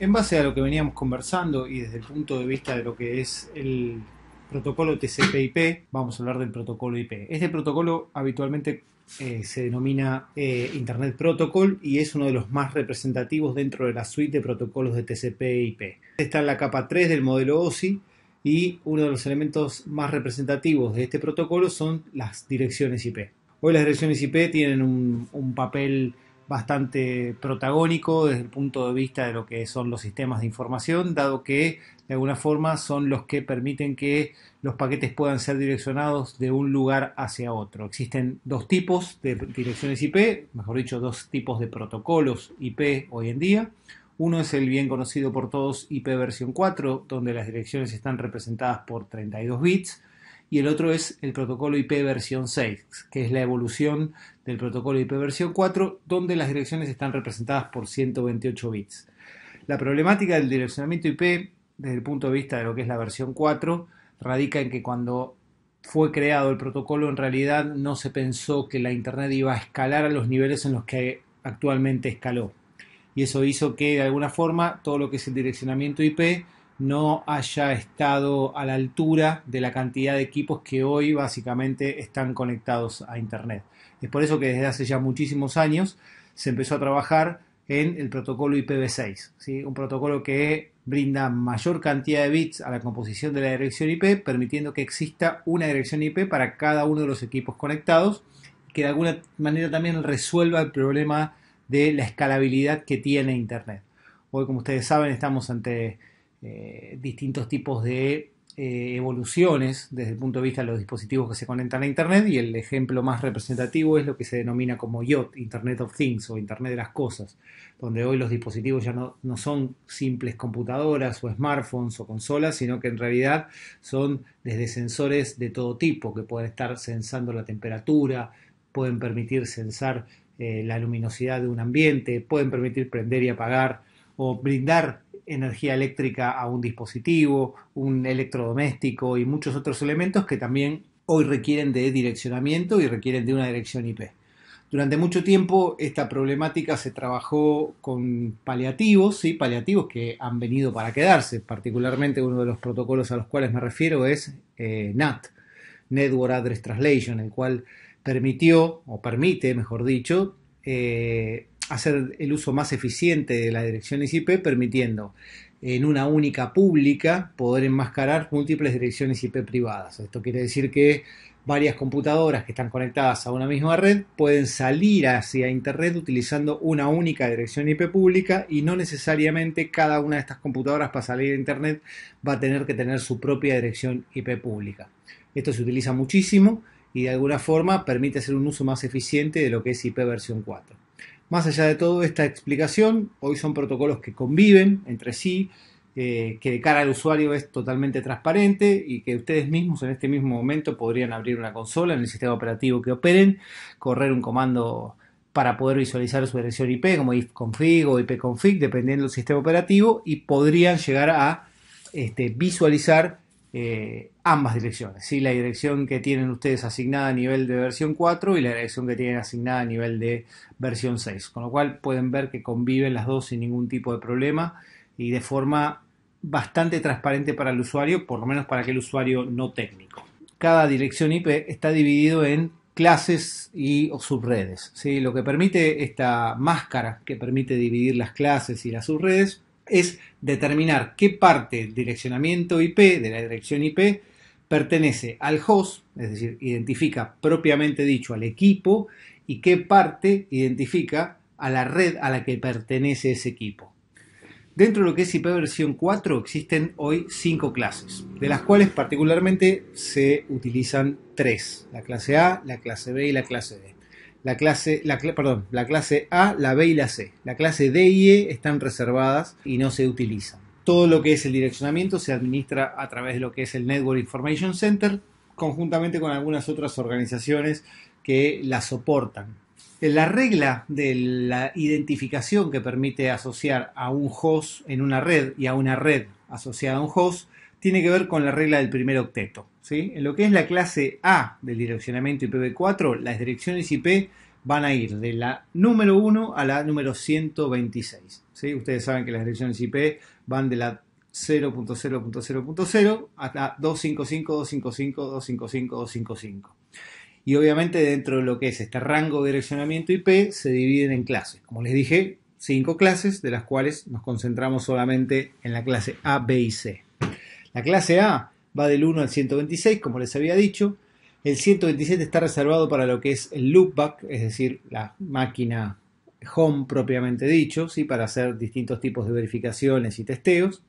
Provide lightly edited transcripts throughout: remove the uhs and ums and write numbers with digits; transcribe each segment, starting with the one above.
En base a lo que veníamos conversando y desde el punto de vista de lo que es el protocolo TCP/IP, vamos a hablar del protocolo IP. Este protocolo habitualmente se denomina Internet Protocol y es uno de los más representativos dentro de la suite de protocolos de TCP/IP. Está en la capa 3 del modelo OSI y uno de los elementos más representativos de este protocolo son las direcciones IP. Hoy las direcciones IP tienen un papel bastante protagónico desde el punto de vista de lo que son los sistemas de información, dado que de alguna forma son los que permiten que los paquetes puedan ser direccionados de un lugar hacia otro. Existen dos tipos de direcciones IP, mejor dicho, dos tipos de protocolos IP hoy en día. Uno es el bien conocido por todos IP versión 4, donde las direcciones están representadas por 32 bits. Y el otro es el protocolo IP versión 6, que es la evolución del protocolo IP versión 4, donde las direcciones están representadas por 128 bits. La problemática del direccionamiento IP, desde el punto de vista de lo que es la versión 4, radica en que cuando fue creado el protocolo, en realidad no se pensó que la Internet iba a escalar a los niveles en los que actualmente escaló. Y eso hizo que, de alguna forma, todo lo que es el direccionamiento IP no haya estado a la altura de la cantidad de equipos que hoy básicamente están conectados a Internet. Es por eso que desde hace ya muchísimos años se empezó a trabajar en el protocolo IPv6, ¿sí? Un protocolo que brinda mayor cantidad de bits a la composición de la dirección IP, permitiendo que exista una dirección IP para cada uno de los equipos conectados, que de alguna manera también resuelva el problema de la escalabilidad que tiene Internet. Hoy, como ustedes saben, estamos ante distintos tipos de evoluciones desde el punto de vista de los dispositivos que se conectan a Internet, y el ejemplo más representativo es lo que se denomina como IoT, Internet of Things o Internet de las Cosas, donde hoy los dispositivos ya no son simples computadoras o smartphones o consolas, sino que en realidad son desde sensores de todo tipo que pueden estar sensando la temperatura, pueden permitir sensar la luminosidad de un ambiente, pueden permitir prender y apagar o brindar energía eléctrica a un dispositivo, un electrodoméstico y muchos otros elementos que también hoy requieren de direccionamiento y requieren de una dirección IP. Durante mucho tiempo esta problemática se trabajó con paliativos, ¿sí? Paliativos que han venido para quedarse. Particularmente uno de los protocolos a los cuales me refiero es NAT, Network Address Translation, el cual permitió, o permite mejor dicho, hacer el uso más eficiente de las direcciones IP, permitiendo en una única pública poder enmascarar múltiples direcciones IP privadas. Esto quiere decir que varias computadoras que están conectadas a una misma red pueden salir hacia Internet utilizando una única dirección IP pública, y no necesariamente cada una de estas computadoras para salir a Internet va a tener que tener su propia dirección IP pública. Esto se utiliza muchísimo y de alguna forma permite hacer un uso más eficiente de lo que es IP versión 4. Más allá de toda esta explicación, hoy son protocolos que conviven entre sí, que de cara al usuario es totalmente transparente y que ustedes mismos en este mismo momento podrían abrir una consola en el sistema operativo que operen, correr un comando para poder visualizar su dirección IP como ifconfig o ipconfig, dependiendo del sistema operativo, y podrían llegar a visualizar ambas direcciones, ¿sí? La dirección que tienen ustedes asignada a nivel de versión 4 y la dirección que tienen asignada a nivel de versión 6, con lo cual pueden ver que conviven las dos sin ningún tipo de problema y de forma bastante transparente para el usuario, por lo menos para aquel usuario no técnico. Cada dirección IP está dividido en clases y subredes, ¿sí? Lo que permite esta máscara que permite dividir las clases y las subredes es determinar qué parte del direccionamiento IP, de la dirección IP, pertenece al host, es decir, identifica propiamente dicho al equipo, y qué parte identifica a la red a la que pertenece ese equipo. Dentro de lo que es IP versión 4 existen hoy 5 clases, de las cuales particularmente se utilizan 3, la clase A, la clase B y la clase D. La clase A, la B y la C. La clase D y E están reservadas y no se utilizan. Todo lo que es el direccionamiento se administra a través de lo que es el Network Information Center, conjuntamente con algunas otras organizaciones que la soportan. La regla de la identificación que permite asociar a un host en una red y a una red asociada a un host tiene que ver con la regla del primer octeto, ¿sí? En lo que es la clase A del direccionamiento IPv4, las direcciones IP van a ir de la número 1 a la número 126. ¿Sí? Ustedes saben que las direcciones IP van de la 0.0.0.0 hasta 255, 255, 255, 255. Y obviamente dentro de lo que es este rango de direccionamiento IP se dividen en clases. Como les dije, 5 clases, de las cuales nos concentramos solamente en la clase A, B y C. La clase A va del 1 al 126, como les había dicho. El 127 está reservado para lo que es el loopback, es decir, la máquina home propiamente dicho, ¿sí? Para hacer distintos tipos de verificaciones y testeos.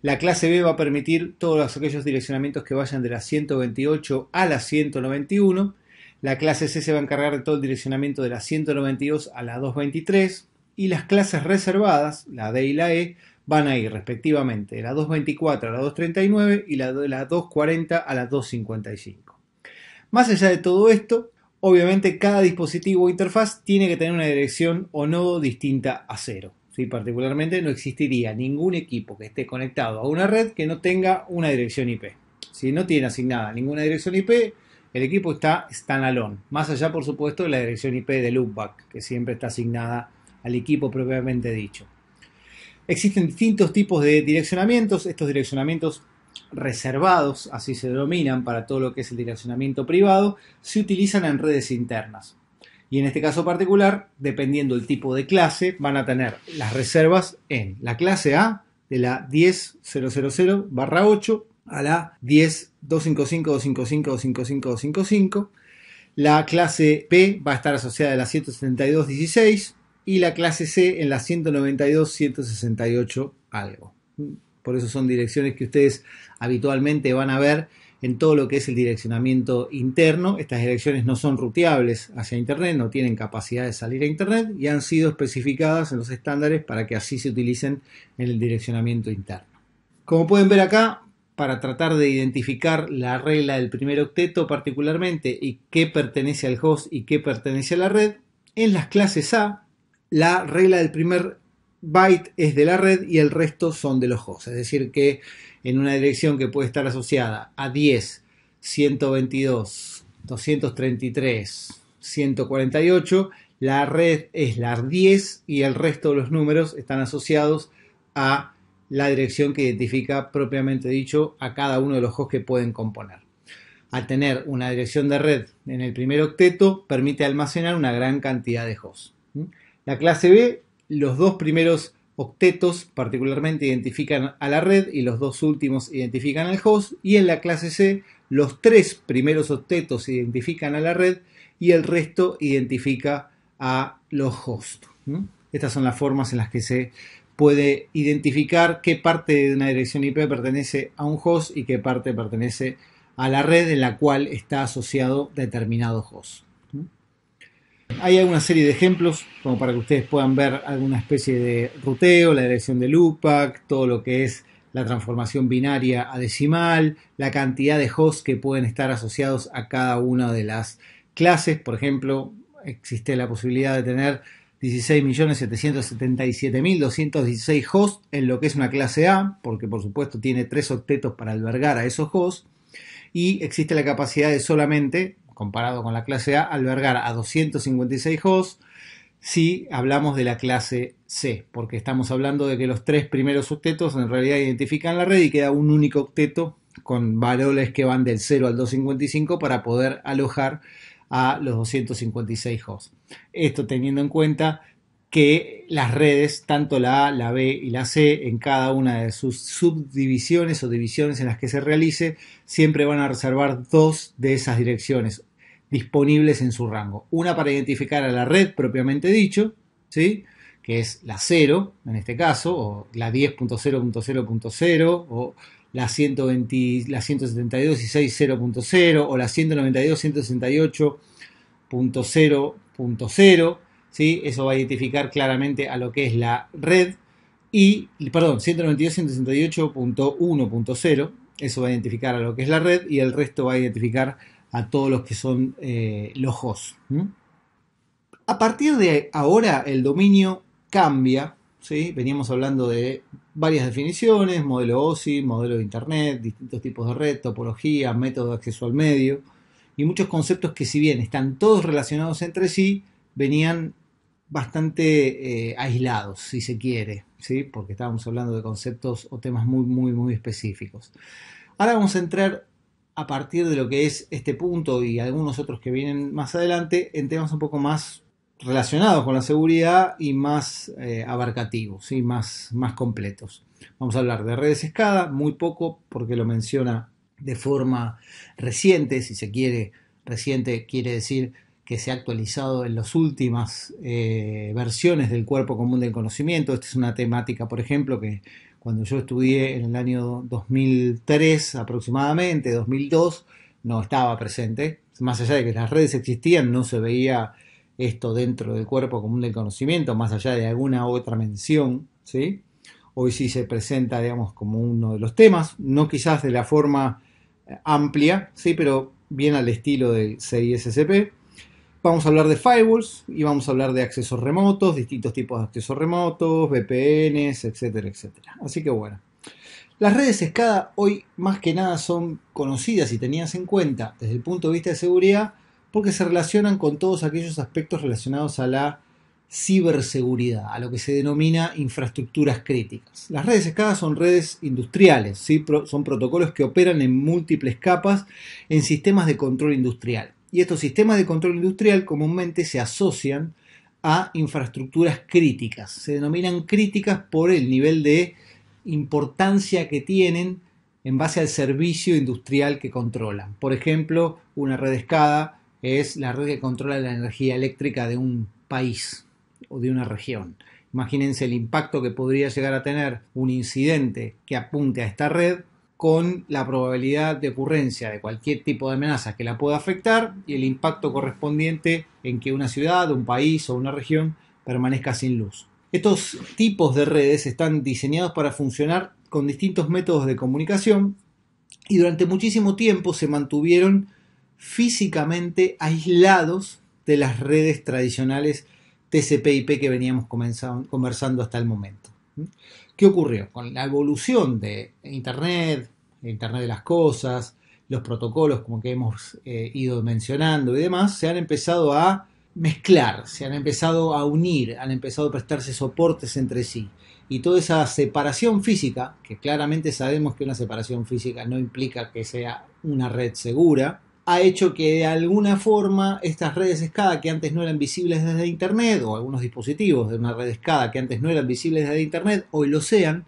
La clase B va a permitir todos aquellos direccionamientos que vayan de la 128 a la 191. La clase C se va a encargar de todo el direccionamiento de la 192 a la 223. Y las clases reservadas, la D y la E, van a ir respectivamente de la 224 a la 239 y de la 240 a la 255. Más allá de todo esto, obviamente cada dispositivo o interfaz tiene que tener una dirección o nodo distinta a 0. ¿Sí? Particularmente no existiría ningún equipo que esté conectado a una red que no tenga una dirección IP. Si no tiene asignada ninguna dirección IP, el equipo está standalone. Más allá, por supuesto, de la dirección IP de loopback, que siempre está asignada al equipo propiamente dicho. Existen distintos tipos de direccionamientos. Estos direccionamientos reservados, así se denominan para todo lo que es el direccionamiento privado, se utilizan en redes internas. Y en este caso particular, dependiendo del tipo de clase, van a tener las reservas en la clase A de la 10.000/8 a la 10.255.255.255.255. La clase B va a estar asociada a la 172.16 y la clase C en la 192.168 algo. Por eso son direcciones que ustedes habitualmente van a ver en todo lo que es el direccionamiento interno. Estas direcciones no son ruteables hacia Internet, no tienen capacidad de salir a Internet y han sido especificadas en los estándares para que así se utilicen en el direccionamiento interno. Como pueden ver acá, para tratar de identificar la regla del primer octeto particularmente y qué pertenece al host y qué pertenece a la red, en las clases A, la regla del primer byte es de la red y el resto son de los hosts. Es decir que en una dirección que puede estar asociada a 10, 122, 233, 148, la red es la 10 y el resto de los números están asociados a la dirección que identifica propiamente dicho a cada uno de los hosts que pueden componer. Al tener una dirección de red en el primer octeto permite almacenar una gran cantidad de hosts. La clase B, los dos primeros octetos particularmente identifican a la red y los dos últimos identifican al host, y en la clase C los tres primeros octetos identifican a la red y el resto identifica a los hosts. Estas son las formas en las que se puede identificar qué parte de una dirección IP pertenece a un host y qué parte pertenece a la red en la cual está asociado determinado host. Hay una serie de ejemplos como para que ustedes puedan ver alguna especie de ruteo, la dirección de loopback, todo lo que es la transformación binaria a decimal, la cantidad de hosts que pueden estar asociados a cada una de las clases. Por ejemplo, existe la posibilidad de tener 16.777.216 hosts en lo que es una clase A, porque por supuesto tiene 3 octetos para albergar a esos hosts, y existe la capacidad de solamente, comparado con la clase A, albergar a 256 hosts si hablamos de la clase C, porque estamos hablando de que los tres primeros octetos en realidad identifican la red y queda un único octeto con valores que van del 0 al 255 para poder alojar a los 256 hosts. Esto teniendo en cuenta que las redes, tanto la A, la B y la C, en cada una de sus subdivisiones o divisiones en las que se realice, siempre van a reservar dos de esas direcciones disponibles en su rango. Una para identificar a la red propiamente dicho, ¿sí? Que es la 0, en este caso, o la 10.0.0.0, o la 172.16.0.0, o la 192.168.0.0, ¿sí? Eso va a identificar claramente a lo que es la red. Y, perdón, 192.168.1.0, eso va a identificar a lo que es la red y el resto va a identificar a todos los que son los hosts. A partir de ahora el dominio cambia, ¿sí? Veníamos hablando de varias definiciones, modelo OSI, modelo de Internet, distintos tipos de red, topología, método de acceso al medio y muchos conceptos que si bien están todos relacionados entre sí, venían bastante aislados, si se quiere, ¿sí? Porque estábamos hablando de conceptos o temas muy específicos. Ahora vamos a entrar, a partir de lo que es este punto y algunos otros que vienen más adelante, en temas un poco más relacionados con la seguridad y más abarcativos, ¿sí? más completos. Vamos a hablar de redes SCADA, muy poco porque lo menciona de forma reciente, si se quiere. Reciente quiere decir que se ha actualizado en las últimas versiones del cuerpo común del conocimiento. Esta es una temática, por ejemplo, que cuando yo estudié en el año 2003 aproximadamente, 2002, no estaba presente. Más allá de que las redes existían, no se veía esto dentro del cuerpo común del conocimiento, más allá de alguna otra mención, ¿sí? Hoy sí se presenta, digamos, como uno de los temas, no quizás de la forma amplia, ¿sí? Pero bien al estilo del CISSP. Vamos a hablar de firewalls y vamos a hablar de accesos remotos, distintos tipos de accesos remotos, VPNs, etcétera, etcétera. Así que bueno, las redes SCADA hoy más que nada son conocidas y tenidas en cuenta desde el punto de vista de seguridad porque se relacionan con todos aquellos aspectos relacionados a la ciberseguridad, a lo que se denomina infraestructuras críticas. Las redes SCADA son redes industriales, ¿sí? Son protocolos que operan en múltiples capas en sistemas de control industrial. Y estos sistemas de control industrial comúnmente se asocian a infraestructuras críticas. Se denominan críticas por el nivel de importancia que tienen en base al servicio industrial que controlan. Por ejemplo, una red SCADA es la red que controla la energía eléctrica de un país o de una región. Imagínense el impacto que podría llegar a tener un incidente que apunte a esta red, con la probabilidad de ocurrencia de cualquier tipo de amenaza que la pueda afectar y el impacto correspondiente en que una ciudad, un país o una región permanezca sin luz. Estos tipos de redes están diseñados para funcionar con distintos métodos de comunicación y durante muchísimo tiempo se mantuvieron físicamente aislados de las redes tradicionales TCP/IP que veníamos conversando hasta el momento. ¿Qué ocurrió? Con la evolución de Internet, Internet de las cosas, los protocolos como que hemos ido mencionando y demás, se han empezado a mezclar, se han empezado a unir, han empezado a prestarse soportes entre sí. Y toda esa separación física, que claramente sabemos que una separación física no implica que sea una red segura, ha hecho que de alguna forma estas redes SCADA que antes no eran visibles desde Internet, o algunos dispositivos de una red SCADA que antes no eran visibles desde Internet, hoy lo sean,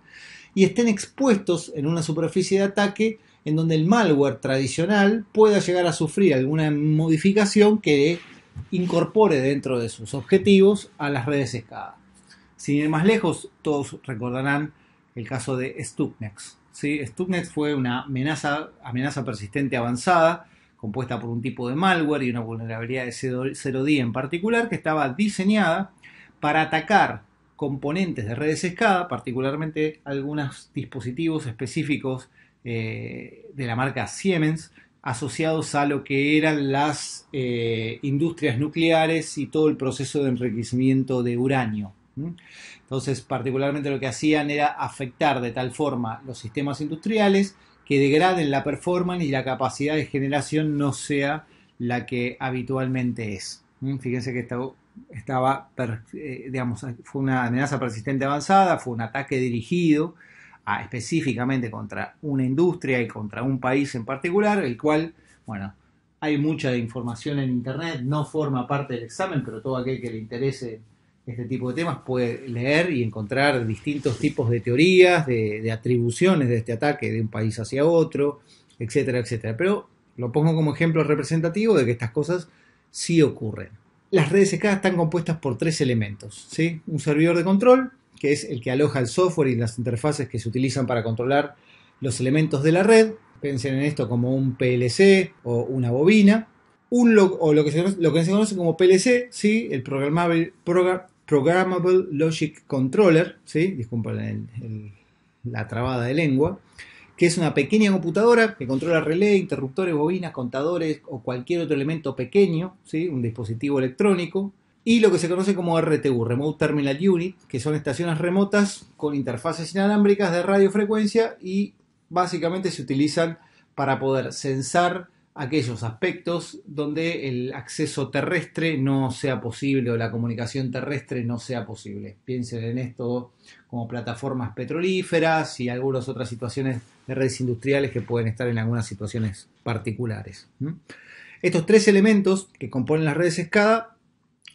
y estén expuestos en una superficie de ataque en donde el malware tradicional pueda llegar a sufrir alguna modificación que incorpore dentro de sus objetivos a las redes SCADA. Sin ir más lejos, todos recordarán el caso de Stuxnet. ¿Sí? Stuxnet fue una amenaza persistente avanzada, compuesta por un tipo de malware y una vulnerabilidad de 0D en particular, que estaba diseñada para atacar componentes de redes SCADA, particularmente algunos dispositivos específicos de la marca Siemens, asociados a lo que eran las industrias nucleares y todo el proceso de enriquecimiento de uranio. Entonces, particularmente lo que hacían era afectar de tal forma los sistemas industriales que degraden la performance y la capacidad de generación no sea la que habitualmente es. Fíjense que estaba, digamos, fue una amenaza persistente avanzada, fue un ataque dirigido específicamente contra una industria y contra un país en particular, el cual, bueno, hay mucha información en Internet, no forma parte del examen, pero todo aquel que le interese este tipo de temas puede leer y encontrar distintos tipos de teorías, de atribuciones de este ataque de un país hacia otro, etcétera, etcétera. Pero lo pongo como ejemplo representativo de que estas cosas sí ocurren. Las redes SCADA están compuestas por tres elementos, ¿sí? Un servidor de control, que es el que aloja el software y las interfaces que se utilizan para controlar los elementos de la red. Piensen en esto como un PLC o una bobina. Lo que se conoce como PLC, ¿sí? El Programmable Logic Controller, ¿sí? Disculpen la trabada de lengua, que es una pequeña computadora que controla relés, interruptores, bobinas, contadores o cualquier otro elemento pequeño, ¿sí? Un dispositivo electrónico, y lo que se conoce como RTU, Remote Terminal Unit, que son estaciones remotas con interfaces inalámbricas de radiofrecuencia y básicamente se utilizan para poder censar aquellos aspectos donde el acceso terrestre no sea posible o la comunicación terrestre no sea posible. Piensen en esto como plataformas petrolíferas y algunas otras situaciones de redes industriales que pueden estar en algunas situaciones particulares. Estos tres elementos que componen las redes SCADA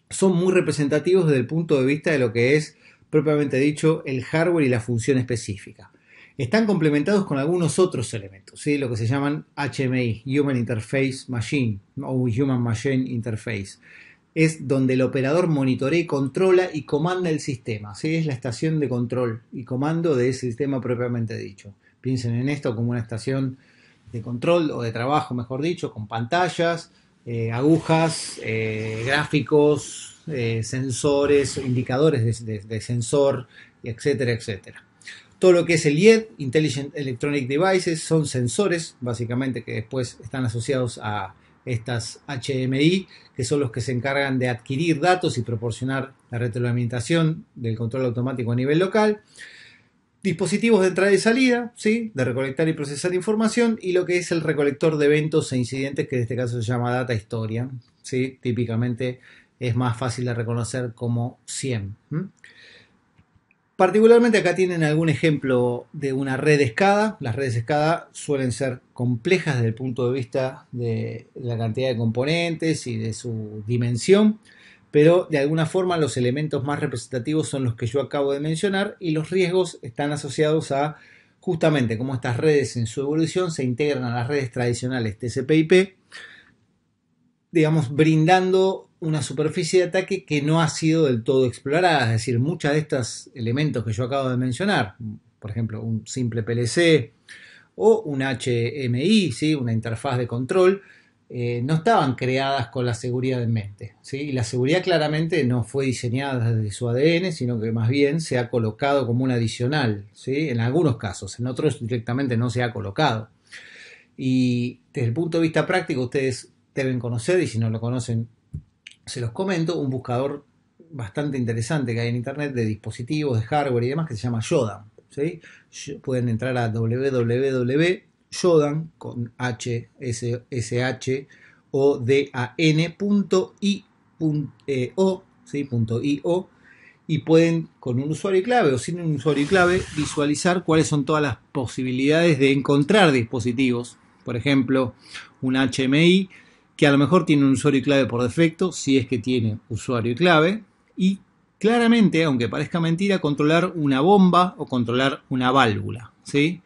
son muy representativos desde el punto de vista de lo que es, propiamente dicho, el hardware y la función específica. Están complementados con algunos otros elementos, ¿sí? Lo que se llaman HMI, Human Interface Machine o Human Machine Interface. Es donde el operador monitorea, controla y comanda el sistema, ¿sí? Es la estación de control y comando de ese sistema propiamente dicho. Piensen en esto como una estación de control o de trabajo, mejor dicho, con pantallas, agujas, gráficos, sensores, indicadores de sensor, etcétera, etcétera. Todo lo que es el IED, Intelligent Electronic Devices, son sensores, básicamente, que después están asociados a estas HMI, que son los que se encargan de adquirir datos y proporcionar la retroalimentación del control automático a nivel local. Dispositivos de entrada y salida, ¿sí? De recolectar y procesar información, y lo que es el recolector de eventos e incidentes, que en este caso se llama Data Historia, ¿sí? Típicamente es más fácil de reconocer como SYN. Particularmente acá tienen algún ejemplo de una red SCADA. Las redes SCADA suelen ser complejas desde el punto de vista de la cantidad de componentes y de su dimensión, pero de alguna forma los elementos más representativos son los que yo acabo de mencionar, y los riesgos están asociados a justamente cómo estas redes en su evolución se integran a las redes tradicionales TCP/IP, digamos, brindando una superficie de ataque que no ha sido del todo explorada. Es decir, muchos de estos elementos que yo acabo de mencionar, por ejemplo, un simple PLC o un HMI, ¿sí? Una interfaz de control, no estaban creadas con la seguridad en mente, ¿sí? Y la seguridad claramente no fue diseñada desde su ADN, sino que más bien se ha colocado como un adicional, ¿sí? En algunos casos, en otros directamente no se ha colocado. Y desde el punto de vista práctico, ustedes deben conocer, y si no lo conocen, se los comento, un buscador bastante interesante que hay en internet de dispositivos, de hardware y demás, que se llama Yodan, ¿sí? Pueden entrar a www.yodan con hshodan.io, ¿sí? Y pueden, con un usuario y clave o sin un usuario y clave, visualizar cuáles son todas las posibilidades de encontrar dispositivos. Por ejemplo, un HMI que a lo mejor tiene un usuario y clave por defecto, si es que tiene usuario y clave, y claramente, aunque parezca mentira, controlar una bomba o controlar una válvula, ¿sí?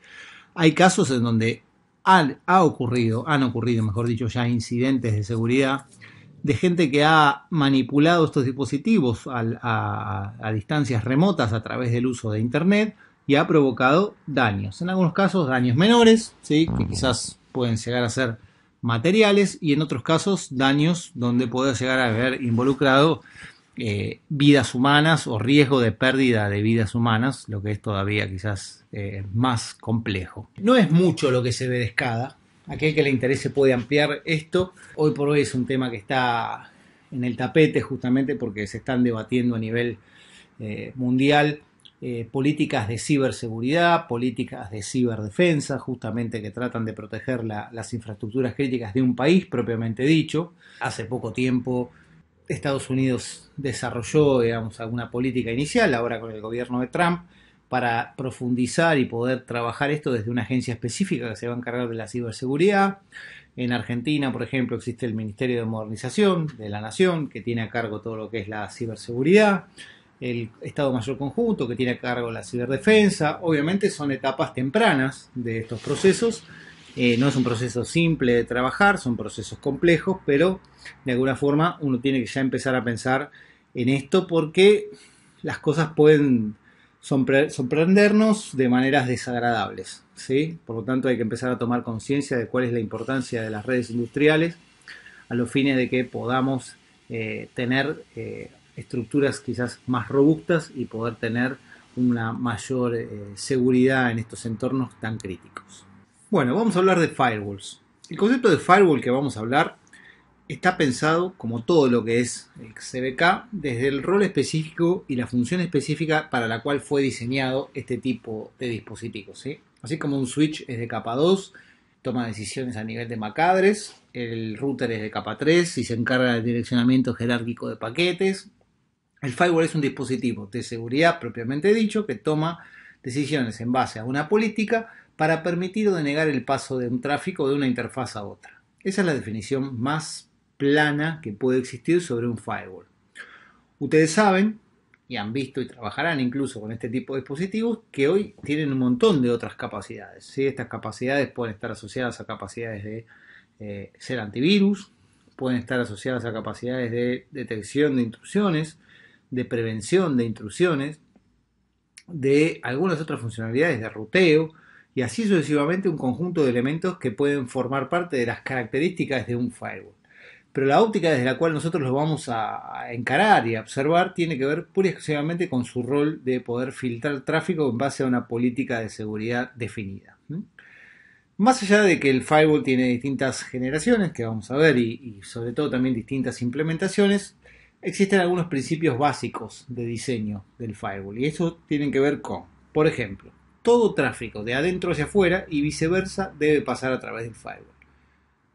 Hay casos en donde han ocurrido, mejor dicho, ya incidentes de seguridad de gente que ha manipulado estos dispositivos a distancias remotas a través del uso de internet y ha provocado daños. En algunos casos daños menores, ¿sí? Que quizás pueden llegar a ser materiales, y en otros casos daños donde puede llegar a haber involucrado vidas humanas o riesgo de pérdida de vidas humanas, lo que es todavía quizás más complejo. No es mucho lo que se ve de SCADA. Aquel que le interese puede ampliar esto. Hoy por hoy es un tema que está en el tapete justamente porque se están debatiendo a nivel mundial políticas de ciberseguridad, políticas de ciberdefensa, justamente que tratan de proteger las infraestructuras críticas de un país, propiamente dicho. Hace poco tiempo Estados Unidos desarrolló, digamos, alguna política inicial, ahora con el gobierno de Trump, para profundizar y poder trabajar esto desde una agencia específica que se va a encargar de la ciberseguridad. En Argentina, por ejemplo, existe el Ministerio de Modernización de la Nación, que tiene a cargo todo lo que es la ciberseguridad. El Estado Mayor Conjunto, que tiene a cargo la ciberdefensa. Obviamente son etapas tempranas de estos procesos. No es un proceso simple de trabajar, son procesos complejos, pero de alguna forma uno tiene que ya empezar a pensar en esto porque las cosas pueden sorprendernos de maneras desagradables, ¿sí? Por lo tanto hay que empezar a tomar conciencia de cuál es la importancia de las redes industriales a los fines de que podamos tener estructuras quizás más robustas y poder tener una mayor seguridad en estos entornos tan críticos. Bueno, vamos a hablar de firewalls. El concepto de firewall que vamos a hablar está pensado, como todo lo que es el CBK, desde el rol específico y la función específica para la cual fue diseñado este tipo de dispositivos, ¿sí? Así como un switch es de capa 2 toma decisiones a nivel de MAC address, el router es de capa 3 y se encarga del direccionamiento jerárquico de paquetes. El firewall es un dispositivo de seguridad propiamente dicho que toma decisiones en base a una política para permitir o denegar el paso de un tráfico de una interfaz a otra. Esa es la definición más plana que puede existir sobre un firewall. Ustedes saben, y han visto y trabajarán incluso con este tipo de dispositivos, que hoy tienen un montón de otras capacidades, ¿sí? Estas capacidades pueden estar asociadas a capacidades de ser antivirus, pueden estar asociadas a capacidades de detección de intrusiones, de prevención de intrusiones, de algunas otras funcionalidades de ruteo, y así sucesivamente un conjunto de elementos que pueden formar parte de las características de un firewall. Pero la óptica desde la cual nosotros lo vamos a encarar y a observar tiene que ver pura y exclusivamente con su rol de poder filtrar tráfico en base a una política de seguridad definida. Más allá de que el firewall tiene distintas generaciones, que vamos a ver, y sobre todo también distintas implementaciones, existen algunos principios básicos de diseño del firewall, y eso tienen que ver con, por ejemplo, todo tráfico de adentro hacia afuera y viceversa debe pasar a través del firewall.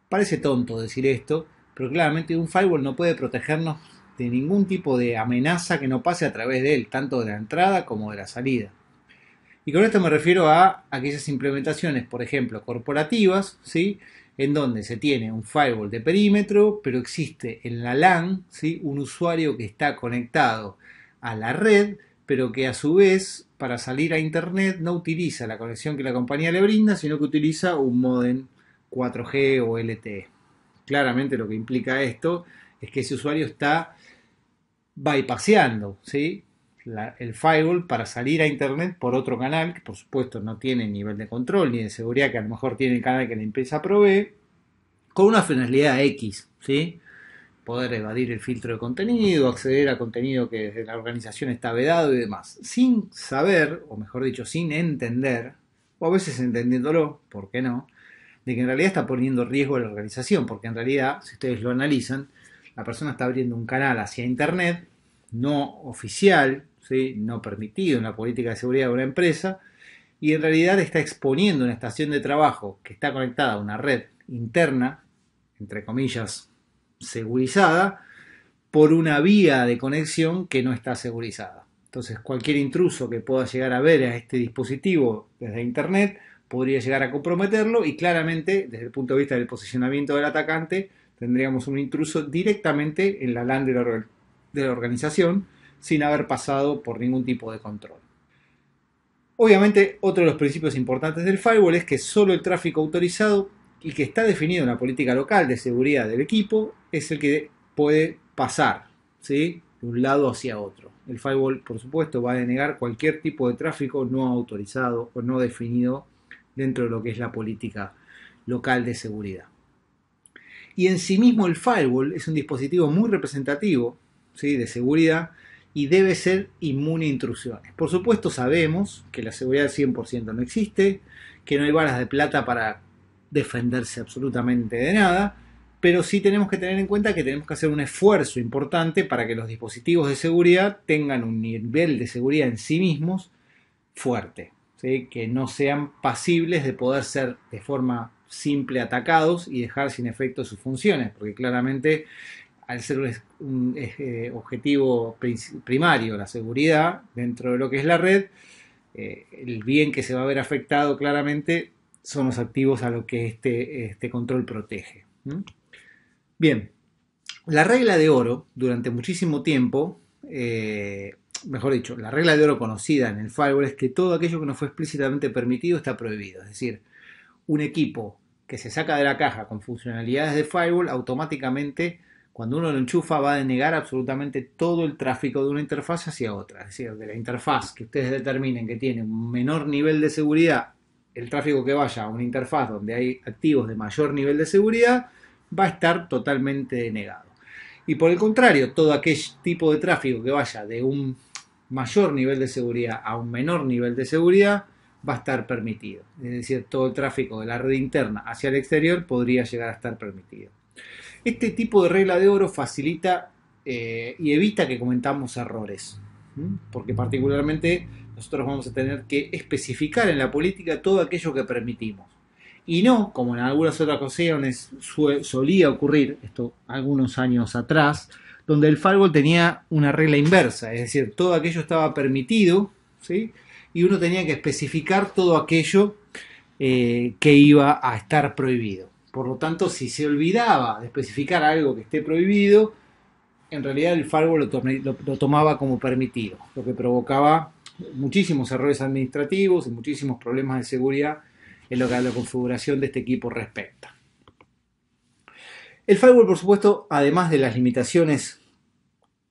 Parece tonto decir esto, pero claramente un firewall no puede protegernos de ningún tipo de amenaza que no pase a través de él, tanto de la entrada como de la salida. Y con esto me refiero a aquellas implementaciones, por ejemplo, corporativas, ¿sí?, en donde se tiene un firewall de perímetro, pero existe en la LAN, ¿sí?, un usuario que está conectado a la red, pero que a su vez, para salir a internet, no utiliza la conexión que la compañía le brinda, sino que utiliza un modem 4G o LTE. Claramente lo que implica esto es que ese usuario está bypaseando, ¿sí?, el firewall para salir a internet por otro canal, que por supuesto no tiene nivel de control ni de seguridad que a lo mejor tiene el canal que la empresa provee, con una finalidad X, ¿sí?, poder evadir el filtro de contenido, acceder a contenido que desde la organización está vedado y demás, sin saber, o mejor dicho, sin entender, o a veces entendiéndolo, ¿por qué no?, de que en realidad está poniendo riesgo a la organización, porque en realidad, si ustedes lo analizan, la persona está abriendo un canal hacia internet, no oficial, ¿sí?, no permitido en la política de seguridad de una empresa, y en realidad está exponiendo una estación de trabajo que está conectada a una red interna, entre comillas, segurizada, por una vía de conexión que no está segurizada. Entonces, cualquier intruso que pueda llegar a ver a este dispositivo desde internet podría llegar a comprometerlo, y claramente, desde el punto de vista del posicionamiento del atacante, tendríamos un intruso directamente en la LAN de la organización sin haber pasado por ningún tipo de control. Obviamente, otro de los principios importantes del firewall es que solo el tráfico autorizado y que está definido en la política local de seguridad del equipo es el que puede pasar, ¿sí?, de un lado hacia otro. El firewall, por supuesto, va a denegar cualquier tipo de tráfico no autorizado o no definido dentro de lo que es la política local de seguridad. Y en sí mismo el firewall es un dispositivo muy representativo, ¿sí?, de seguridad, y debe ser inmune a intrusiones. Por supuesto sabemos que la seguridad al 100% no existe, que no hay balas de plata para defenderse absolutamente de nada, pero sí tenemos que tener en cuenta que tenemos que hacer un esfuerzo importante para que los dispositivos de seguridad tengan un nivel de seguridad en sí mismos fuerte, ¿sí?, que no sean pasibles de poder ser de forma simple atacados y dejar sin efecto sus funciones, porque claramente, al ser un objetivo primario la seguridad dentro de lo que es la red, el bien que se va a ver afectado claramente son los activos a los que este control protege. ¿Mm? Bien, la regla de oro durante muchísimo tiempo, mejor dicho, la regla de oro conocida en el firewall es que todo aquello que no fue explícitamente permitido está prohibido. Es decir, un equipo que se saca de la caja con funcionalidades de firewall automáticamente, cuando uno lo enchufa, va a denegar absolutamente todo el tráfico de una interfaz hacia otra. Es decir, de la interfaz que ustedes determinen que tiene un menor nivel de seguridad, el tráfico que vaya a una interfaz donde hay activos de mayor nivel de seguridad va a estar totalmente denegado. Y por el contrario, todo aquel tipo de tráfico que vaya de un mayor nivel de seguridad a un menor nivel de seguridad va a estar permitido. Es decir, todo el tráfico de la red interna hacia el exterior podría llegar a estar permitido. Este tipo de regla de oro facilita y evita que cometamos errores, ¿sí?, porque particularmente nosotros vamos a tener que especificar en la política todo aquello que permitimos. Y no, como en algunas otras ocasiones solía ocurrir, esto algunos años atrás, donde el firewall tenía una regla inversa, es decir, todo aquello estaba permitido, ¿sí? Y uno tenía que especificar todo aquello que iba a estar prohibido. Por lo tanto, si se olvidaba de especificar algo que esté prohibido, en realidad el firewall lo tomaba como permitido, lo que provocaba muchísimos errores administrativos y muchísimos problemas de seguridad en lo que a la configuración de este equipo respecta. El firewall, por supuesto, además de las limitaciones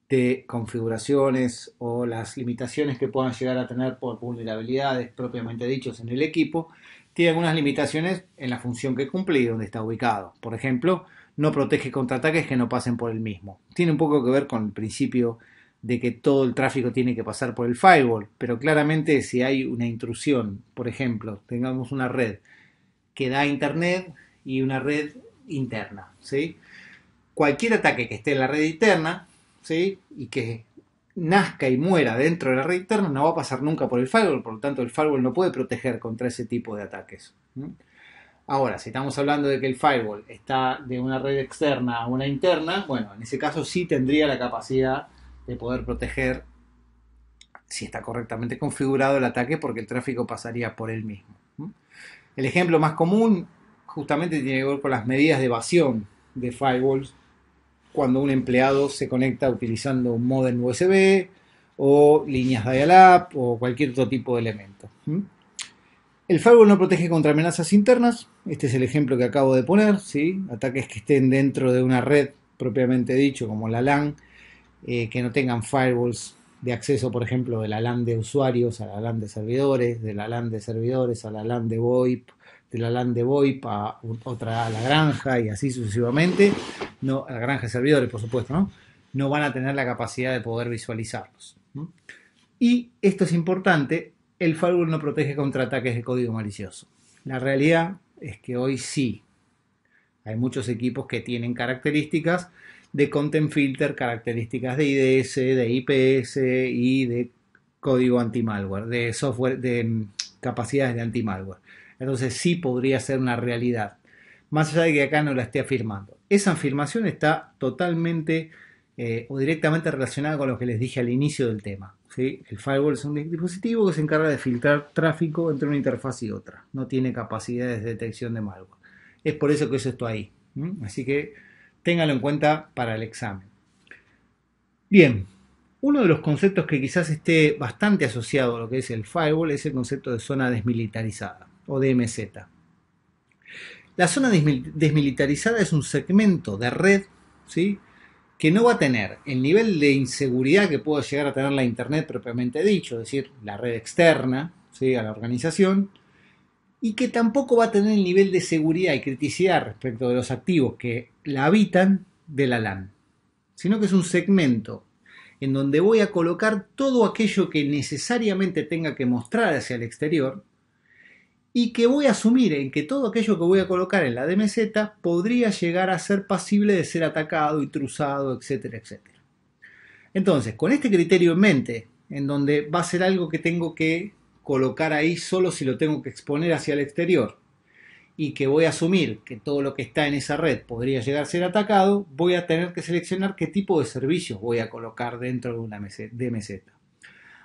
de configuraciones o las limitaciones que puedan llegar a tener por vulnerabilidades propiamente dichas en el equipo, tiene algunas limitaciones en la función que cumple y donde está ubicado. Por ejemplo, no protege contra ataques que no pasen por el mismo. Tiene un poco que ver con el principio de que todo el tráfico tiene que pasar por el firewall, pero claramente si hay una intrusión, por ejemplo, tengamos una red que da internet y una red interna, ¿sí? Cualquier ataque que esté en la red interna, ¿sí? Y que nazca y muera dentro de la red interna no va a pasar nunca por el firewall, por lo tanto el firewall no puede proteger contra ese tipo de ataques. Ahora, si estamos hablando de que el firewall está de una red externa a una interna, bueno, en ese caso sí tendría la capacidad de poder proteger, si está correctamente configurado el ataque, porque el tráfico pasaría por él mismo. El ejemplo más común justamente tiene que ver con las medidas de evasión de firewalls cuando un empleado se conecta utilizando un modem USB o líneas dial-up o cualquier otro tipo de elemento. El firewall no protege contra amenazas internas. Este es el ejemplo que acabo de poner, ¿sí? Ataques que estén dentro de una red propiamente dicho, como la LAN, que no tengan firewalls de acceso, por ejemplo, de la LAN de usuarios a la LAN de servidores, de la LAN de servidores a la LAN de VoIP, de la LAN de VoIP a otra a la granja y así sucesivamente. No, a la granja de servidores, por supuesto, ¿no? No van a tener la capacidad de poder visualizarlos, ¿no? Y esto es importante, el firewall no protege contra ataques de código malicioso. La realidad es que hoy sí hay muchos equipos que tienen características de content filter, características de IDS, de IPS y de código anti-malware, de software, de capacidades de anti-malware. Entonces sí podría ser una realidad, más allá de que acá no la esté afirmando. Esa afirmación está totalmente o directamente relacionada con lo que les dije al inicio del tema, ¿sí? El firewall es un dispositivo que se encarga de filtrar tráfico entre una interfaz y otra. No tiene capacidades de detección de malware. Es por eso que eso está ahí, ¿sí? Así que téngalo en cuenta para el examen. Bien, uno de los conceptos que quizás esté bastante asociado a lo que es el firewall es el concepto de zona desmilitarizada o DMZ. La zona desmilitarizada es un segmento de red, ¿sí? Que no va a tener el nivel de inseguridad que puede llegar a tener la internet propiamente dicho, es decir, la red externa, ¿sí? A la organización, y que tampoco va a tener el nivel de seguridad y criticidad respecto de los activos que la habitan de la LAN, sino que es un segmento en donde voy a colocar todo aquello que necesariamente tenga que mostrar hacia el exterior y que voy a asumir en que todo aquello que voy a colocar en la DMZ podría llegar a ser pasible de ser atacado, intrusado, etcétera, etcétera. Entonces, con este criterio en mente, en donde va a ser algo que tengo que colocar ahí solo si lo tengo que exponer hacia el exterior, y que voy a asumir que todo lo que está en esa red podría llegar a ser atacado, voy a tener que seleccionar qué tipo de servicios voy a colocar dentro de una DMZ.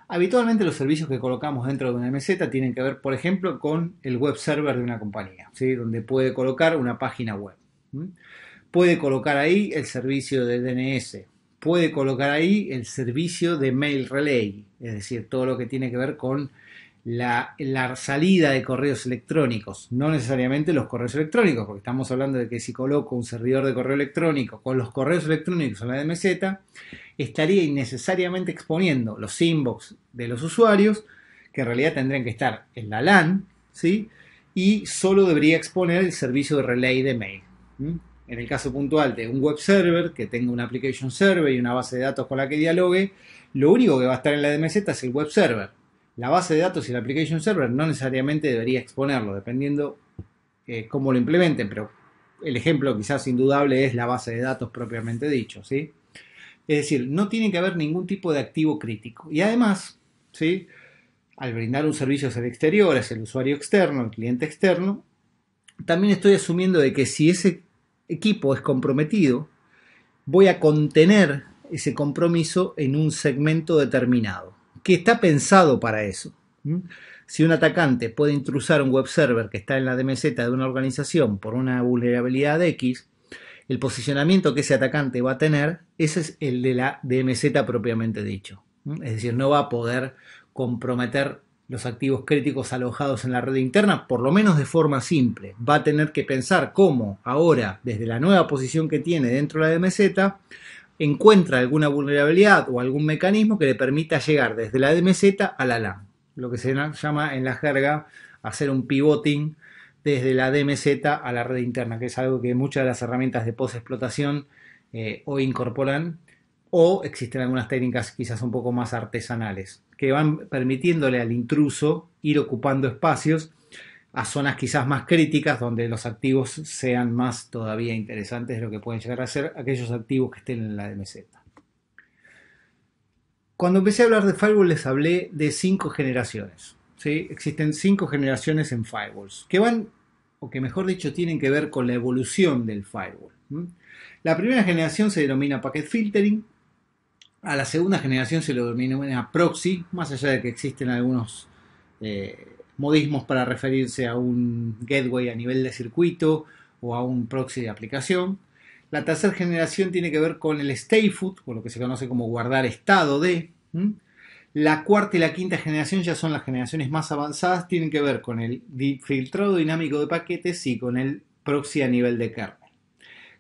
Habitualmente los servicios que colocamos dentro de una DMZ tienen que ver, por ejemplo, con el web server de una compañía, ¿sí? Donde puede colocar una página web. Puede colocar ahí el servicio de DNS, puede colocar ahí el servicio de mail relay, es decir, todo lo que tiene que ver con la salida de correos electrónicos, no necesariamente los correos electrónicos, porque estamos hablando de que si coloco un servidor de correo electrónico con los correos electrónicos en la DMZ, estaría innecesariamente exponiendo los inbox de los usuarios, que en realidad tendrían que estar en la LAN, ¿sí? Y solo debería exponer el servicio de relay de mail. En el caso puntual de un web server que tenga un application server y una base de datos con la que dialogue, lo único que va a estar en la DMZ es el web server. La base de datos y el application server no necesariamente debería exponerlo, dependiendo cómo lo implementen, pero el ejemplo quizás indudable es la base de datos propiamente dicho, ¿sí? Es decir, no tiene que haber ningún tipo de activo crítico. Y además, ¿sí? Al brindar un servicio hacia el exterior, hacia el usuario externo, el cliente externo, también estoy asumiendo de que si ese equipo es comprometido, voy a contener ese compromiso en un segmento determinado, que está pensado para eso. Si un atacante puede intrusar un web server que está en la DMZ de una organización por una vulnerabilidad de X, el posicionamiento que ese atacante va a tener, ese es el de la DMZ propiamente dicho. Es decir, no va a poder comprometer los activos críticos alojados en la red interna, por lo menos de forma simple. Va a tener que pensar cómo ahora, desde la nueva posición que tiene dentro de la DMZ, encuentra alguna vulnerabilidad o algún mecanismo que le permita llegar desde la DMZ a la LAN. Lo que se llama en la jerga hacer un pivoting desde la DMZ a la red interna, que es algo que muchas de las herramientas de post-explotación hoy incorporan, o existen algunas técnicas quizás un poco más artesanales, que van permitiéndole al intruso ir ocupando espacios a zonas quizás más críticas, donde los activos sean más todavía interesantes de lo que pueden llegar a ser aquellos activos que estén en la DMZ. Cuando empecé a hablar de firewall les hablé de 5 generaciones. ¿Sí? Existen 5 generaciones en firewalls que van, o que mejor dicho, tienen que ver con la evolución del firewall. ¿Mm? La primera generación se denomina packet filtering, a la segunda generación se lo denomina proxy, más allá de que existen algunos modismos para referirse a un gateway a nivel de circuito o a un proxy de aplicación. La tercera generación tiene que ver con el stateful, o lo que se conoce como guardar estado de. La cuarta y la quinta generación ya son las generaciones más avanzadas, tienen que ver con el filtrado dinámico de paquetes y con el proxy a nivel de kernel.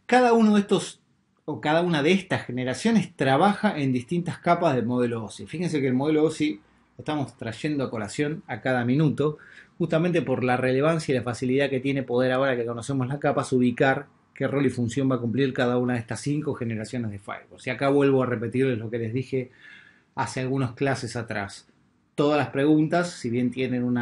Cada uno de estos, o cada una de estas generaciones, trabaja en distintas capas del modelo OSI. Fíjense que el modelo OSI lo estamos trayendo a colación a cada minuto, justamente por la relevancia y la facilidad que tiene poder, ahora que conocemos las capas, ubicar qué rol y función va a cumplir cada una de estas 5 generaciones de firewalls. Y acá vuelvo a repetirles lo que les dije hace algunas clases atrás. Todas las preguntas, si bien tienen un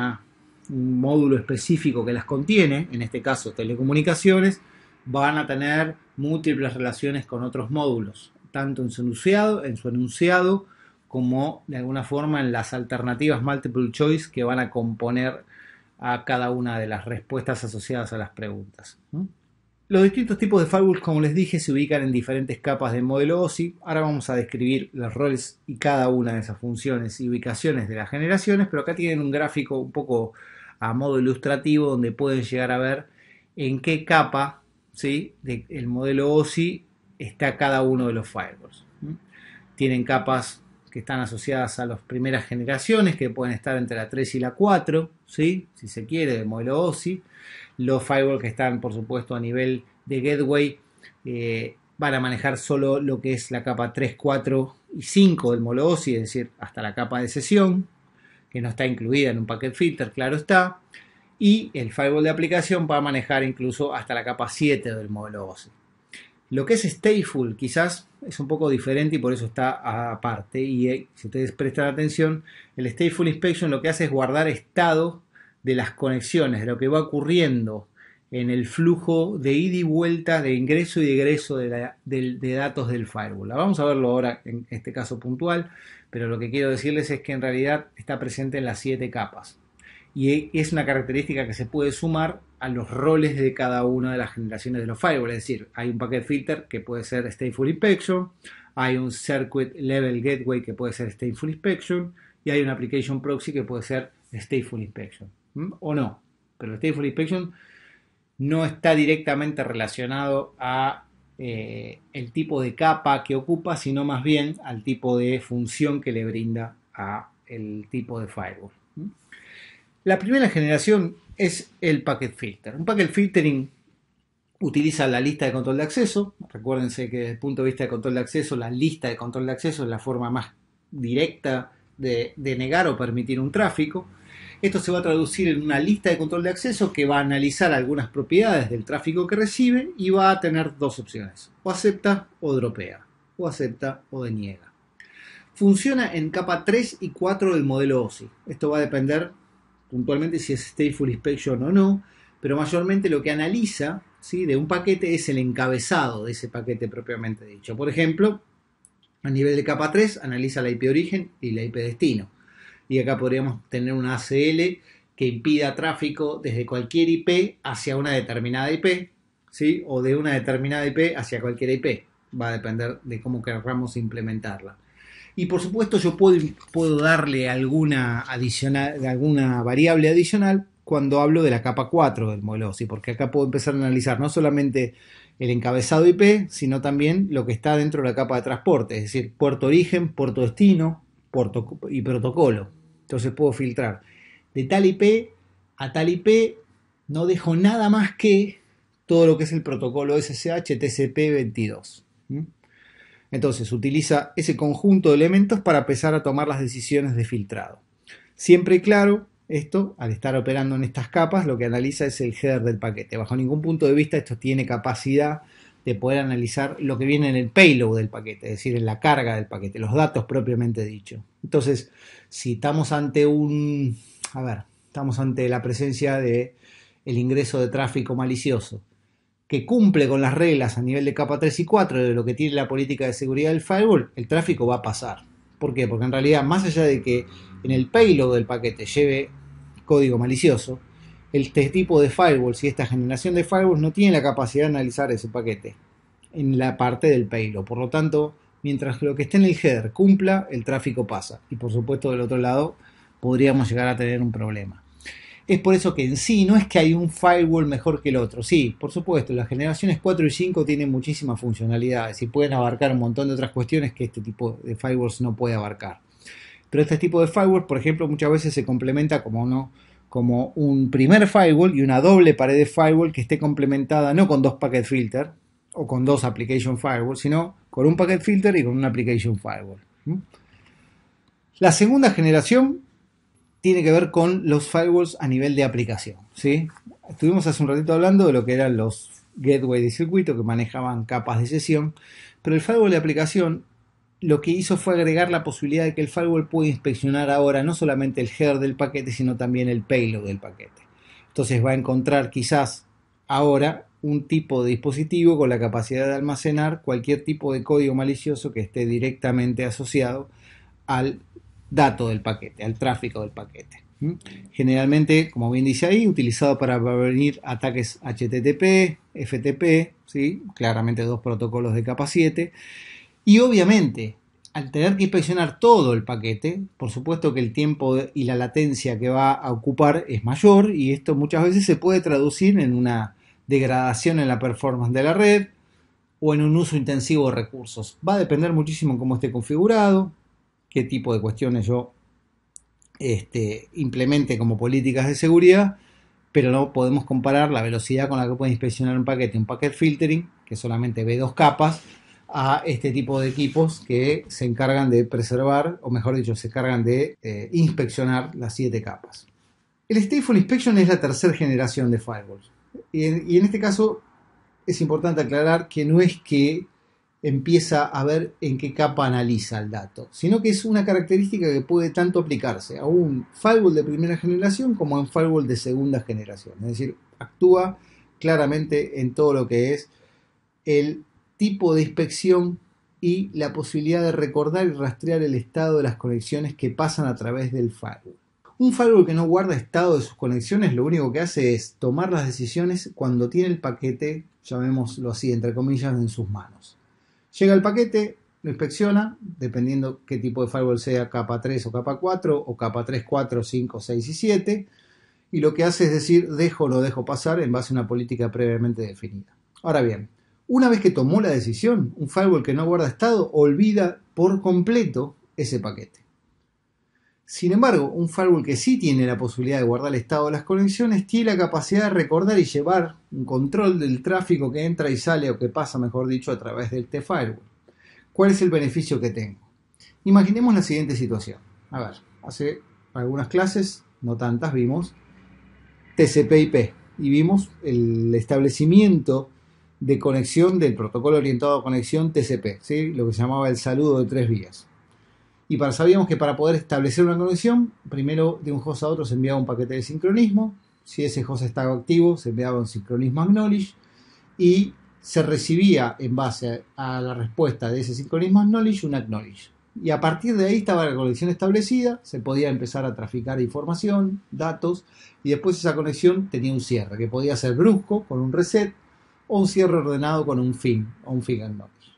módulo específico que las contiene, en este caso telecomunicaciones, van a tener múltiples relaciones con otros módulos, tanto en su enunciado como de alguna forma en las alternativas multiple choice que van a componer a cada una de las respuestas asociadas a las preguntas. Los distintos tipos de firewalls, como les dije, se ubican en diferentes capas del modelo OSI. Ahora vamos a describir los roles y cada una de esas funciones y ubicaciones de las generaciones, pero acá tienen un gráfico un poco a modo ilustrativo donde pueden llegar a ver en qué capa, ¿sí?, del modelo OSI está cada uno de los firewalls. Tienen capas que están asociadas a las primeras generaciones, que pueden estar entre la 3 y la 4, ¿sí?, si se quiere, del modelo OSI. Los firewalls que están, por supuesto, a nivel de gateway van a manejar solo lo que es la capa 3, 4 y 5 del modelo OSI, es decir, hasta la capa de sesión, que no está incluida en un packet filter, claro está. Y el firewall de aplicación va a manejar incluso hasta la capa 7 del modelo OSI. Lo que es stateful quizás es un poco diferente y por eso está aparte. Y si ustedes prestan atención, el stateful inspection lo que hace es guardar estado de las conexiones, de lo que va ocurriendo en el flujo de ida y vuelta, de ingreso y egreso de datos del firewall. Vamos a verlo ahora en este caso puntual, pero lo que quiero decirles es que en realidad está presente en las 7 capas. Y es una característica que se puede sumar a los roles de cada una de las generaciones de los firewalls. Es decir, hay un packet filter que puede ser stateful inspection, hay un circuit level gateway que puede ser stateful inspection, y hay un application proxy que puede ser stateful inspection. O no, pero el stateful inspection no está directamente relacionado a el tipo de capa que ocupa, sino más bien al tipo de función que le brinda a el tipo de firewall. La primera generación es el packet filter. Un packet filtering utiliza la lista de control de acceso. Recuérdense que desde el punto de vista de control de acceso, la lista de control de acceso es la forma más directa de negar o permitir un tráfico. Esto se va a traducir en una lista de control de acceso que va a analizar algunas propiedades del tráfico que recibe y va a tener dos opciones: o acepta o dropea, o acepta o deniega. Funciona en capa 3 y 4 del modelo OSI. Esto va a depender puntualmente si es stateful inspection o no, pero mayormente lo que analiza, ¿sí?, de un paquete es el encabezado de ese paquete propiamente dicho. Por ejemplo, a nivel de capa 3 analiza la IP origen y la IP destino. Y acá podríamos tener una ACL que impida tráfico desde cualquier IP hacia una determinada IP, ¿sí? O de una determinada IP hacia cualquier IP. Va a depender de cómo querramos implementarla. Y por supuesto yo puedo darle alguna variable adicional cuando hablo de la capa 4 del modelo OSI, porque acá puedo empezar a analizar no solamente el encabezado IP, sino también lo que está dentro de la capa de transporte, es decir, puerto origen, puerto destino y protocolo. Entonces puedo filtrar de tal IP a tal IP, no dejo nada más que todo lo que es el protocolo SSH TCP/IP. Entonces utiliza ese conjunto de elementos para empezar a tomar las decisiones de filtrado. Siempre claro, esto al estar operando en estas capas lo que analiza es el header del paquete. Bajo ningún punto de vista esto tiene capacidad de poder analizar lo que viene en el payload del paquete, es decir, en la carga del paquete, los datos propiamente dicho. Entonces, si estamos ante la presencia de el ingreso de tráfico malicioso, que cumple con las reglas a nivel de capa 3 y 4 de lo que tiene la política de seguridad del firewall, el tráfico va a pasar. ¿Por qué? Porque en realidad, más allá de que en el payload del paquete lleve código malicioso, este tipo de firewalls y esta generación de firewalls no tiene la capacidad de analizar ese paquete en la parte del payload. Por lo tanto, mientras lo que esté en el header cumpla, el tráfico pasa. Y por supuesto, del otro lado, podríamos llegar a tener un problema. Es por eso que en sí no es que hay un firewall mejor que el otro. Sí, por supuesto, las generaciones 4 y 5 tienen muchísimas funcionalidades y pueden abarcar un montón de otras cuestiones que este tipo de firewalls no puede abarcar. Pero este tipo de firewalls, por ejemplo, muchas veces se complementa como un primer firewall y una doble pared de firewall que esté complementada no con dos packet filter o con dos application firewall, sino con un packet filter y con un application firewall. La segunda generación tiene que ver con los firewalls a nivel de aplicación, ¿sí? Estuvimos hace un ratito hablando de lo que eran los gateway de circuito que manejaban capas de sesión, pero el firewall de aplicación lo que hizo fue agregar la posibilidad de que el firewall pueda inspeccionar ahora no solamente el header del paquete, sino también el payload del paquete. Entonces va a encontrar quizás ahora un tipo de dispositivo con la capacidad de almacenar cualquier tipo de código malicioso que esté directamente asociado al dato del paquete, al tráfico del paquete. Generalmente, como bien dice ahí, utilizado para prevenir ataques HTTP, FTP, ¿sí? Claramente dos protocolos de capa 7. Y obviamente, al tener que inspeccionar todo el paquete, por supuesto que el tiempo y la latencia que va a ocupar es mayor, y esto muchas veces se puede traducir en una degradación en la performance de la red o en un uso intensivo de recursos. Va a depender muchísimo cómo esté configurado, qué tipo de cuestiones yo implemente como políticas de seguridad, pero no podemos comparar la velocidad con la que puede inspeccionar un packet filtering, que solamente ve dos capas, a este tipo de equipos que se encargan de preservar, o mejor dicho, se encargan de inspeccionar las 7 capas. El Stateful Inspection es la tercera generación de firewalls. Y en este caso es importante aclarar que no es que empieza a ver en qué capa analiza el dato, sino que es una característica que puede tanto aplicarse a un firewall de primera generación como a un firewall de segunda generación, es decir, actúa claramente en todo lo que es el tipo de inspección y la posibilidad de recordar y rastrear el estado de las conexiones que pasan a través del firewall. Un firewall que no guarda estado de sus conexiones, lo único que hace es tomar las decisiones cuando tiene el paquete, llamémoslo así, entre comillas, en sus manos. Llega el paquete, lo inspecciona, dependiendo qué tipo de firewall sea, capa 3 o capa 4, o capa 3, 4, 5, 6 y 7, y lo que hace es decir, dejo o lo dejo pasar en base a una política previamente definida. Ahora bien, una vez que tomó la decisión, un firewall que no guarda estado olvida por completo ese paquete. Sin embargo, un firewall que sí tiene la posibilidad de guardar el estado de las conexiones tiene la capacidad de recordar y llevar un control del tráfico que entra y sale, o que pasa, mejor dicho, a través de este firewall. ¿Cuál es el beneficio que tengo? Imaginemos la siguiente situación. A ver, hace algunas clases, no tantas, vimos TCP/IP y vimos el establecimiento de conexión del protocolo orientado a conexión TCP, ¿sí? Lo que se llamaba el saludo de 3 vías. Y sabíamos que para poder establecer una conexión, primero de un host a otro se enviaba un paquete de sincronismo. Si ese host estaba activo, se enviaba un sincronismo acknowledge. Y se recibía, en base a la respuesta de ese sincronismo acknowledge, un acknowledge. y a partir de ahí estaba la conexión establecida, se podía empezar a traficar información, datos, y después esa conexión tenía un cierre, que podía ser brusco, con un reset, o un cierre ordenado con un fin, o un fin acknowledge.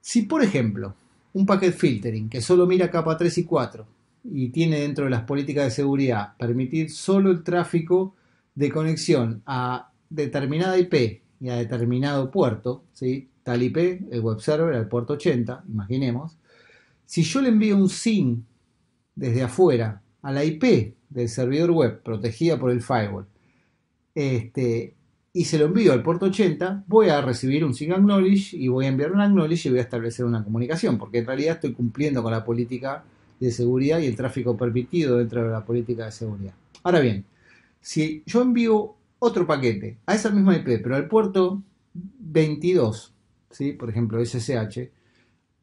Si, por ejemplo, un packet filtering, que solo mira capa 3 y 4, y tiene dentro de las políticas de seguridad, permitir solo el tráfico de conexión a determinada IP y a determinado puerto, ¿sí? Tal IP, el web server al puerto 80, imaginemos, si yo le envío un SYN desde afuera a la IP del servidor web protegida por el firewall y se lo envío al puerto 80, voy a recibir un SYN acknowledge y voy a enviar un acknowledge y voy a establecer una comunicación, porque en realidad estoy cumpliendo con la política de seguridad y el tráfico permitido dentro de la política de seguridad. Ahora bien, si yo envío otro paquete a esa misma IP, pero al puerto 22, ¿sí? Por ejemplo SSH,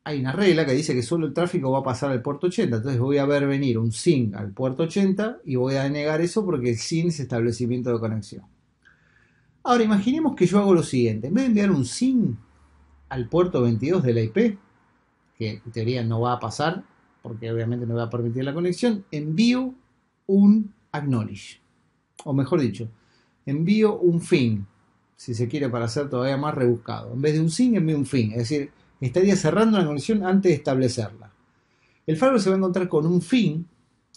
hay una regla que dice que solo el tráfico va a pasar al puerto 80, entonces voy a ver venir un SYN al puerto 80 y voy a denegar eso porque el SYN es establecimiento de conexión. Ahora imaginemos que yo hago lo siguiente, en vez de enviar un SYN al puerto 22 de la IP, que en teoría no va a pasar, porque obviamente no va a permitir la conexión, envío un acknowledge, o mejor dicho, envío un fin, si se quiere para ser todavía más rebuscado. En vez de un SYN, envío un fin, es decir, estaría cerrando la conexión antes de establecerla. El firewall se va a encontrar con un fin,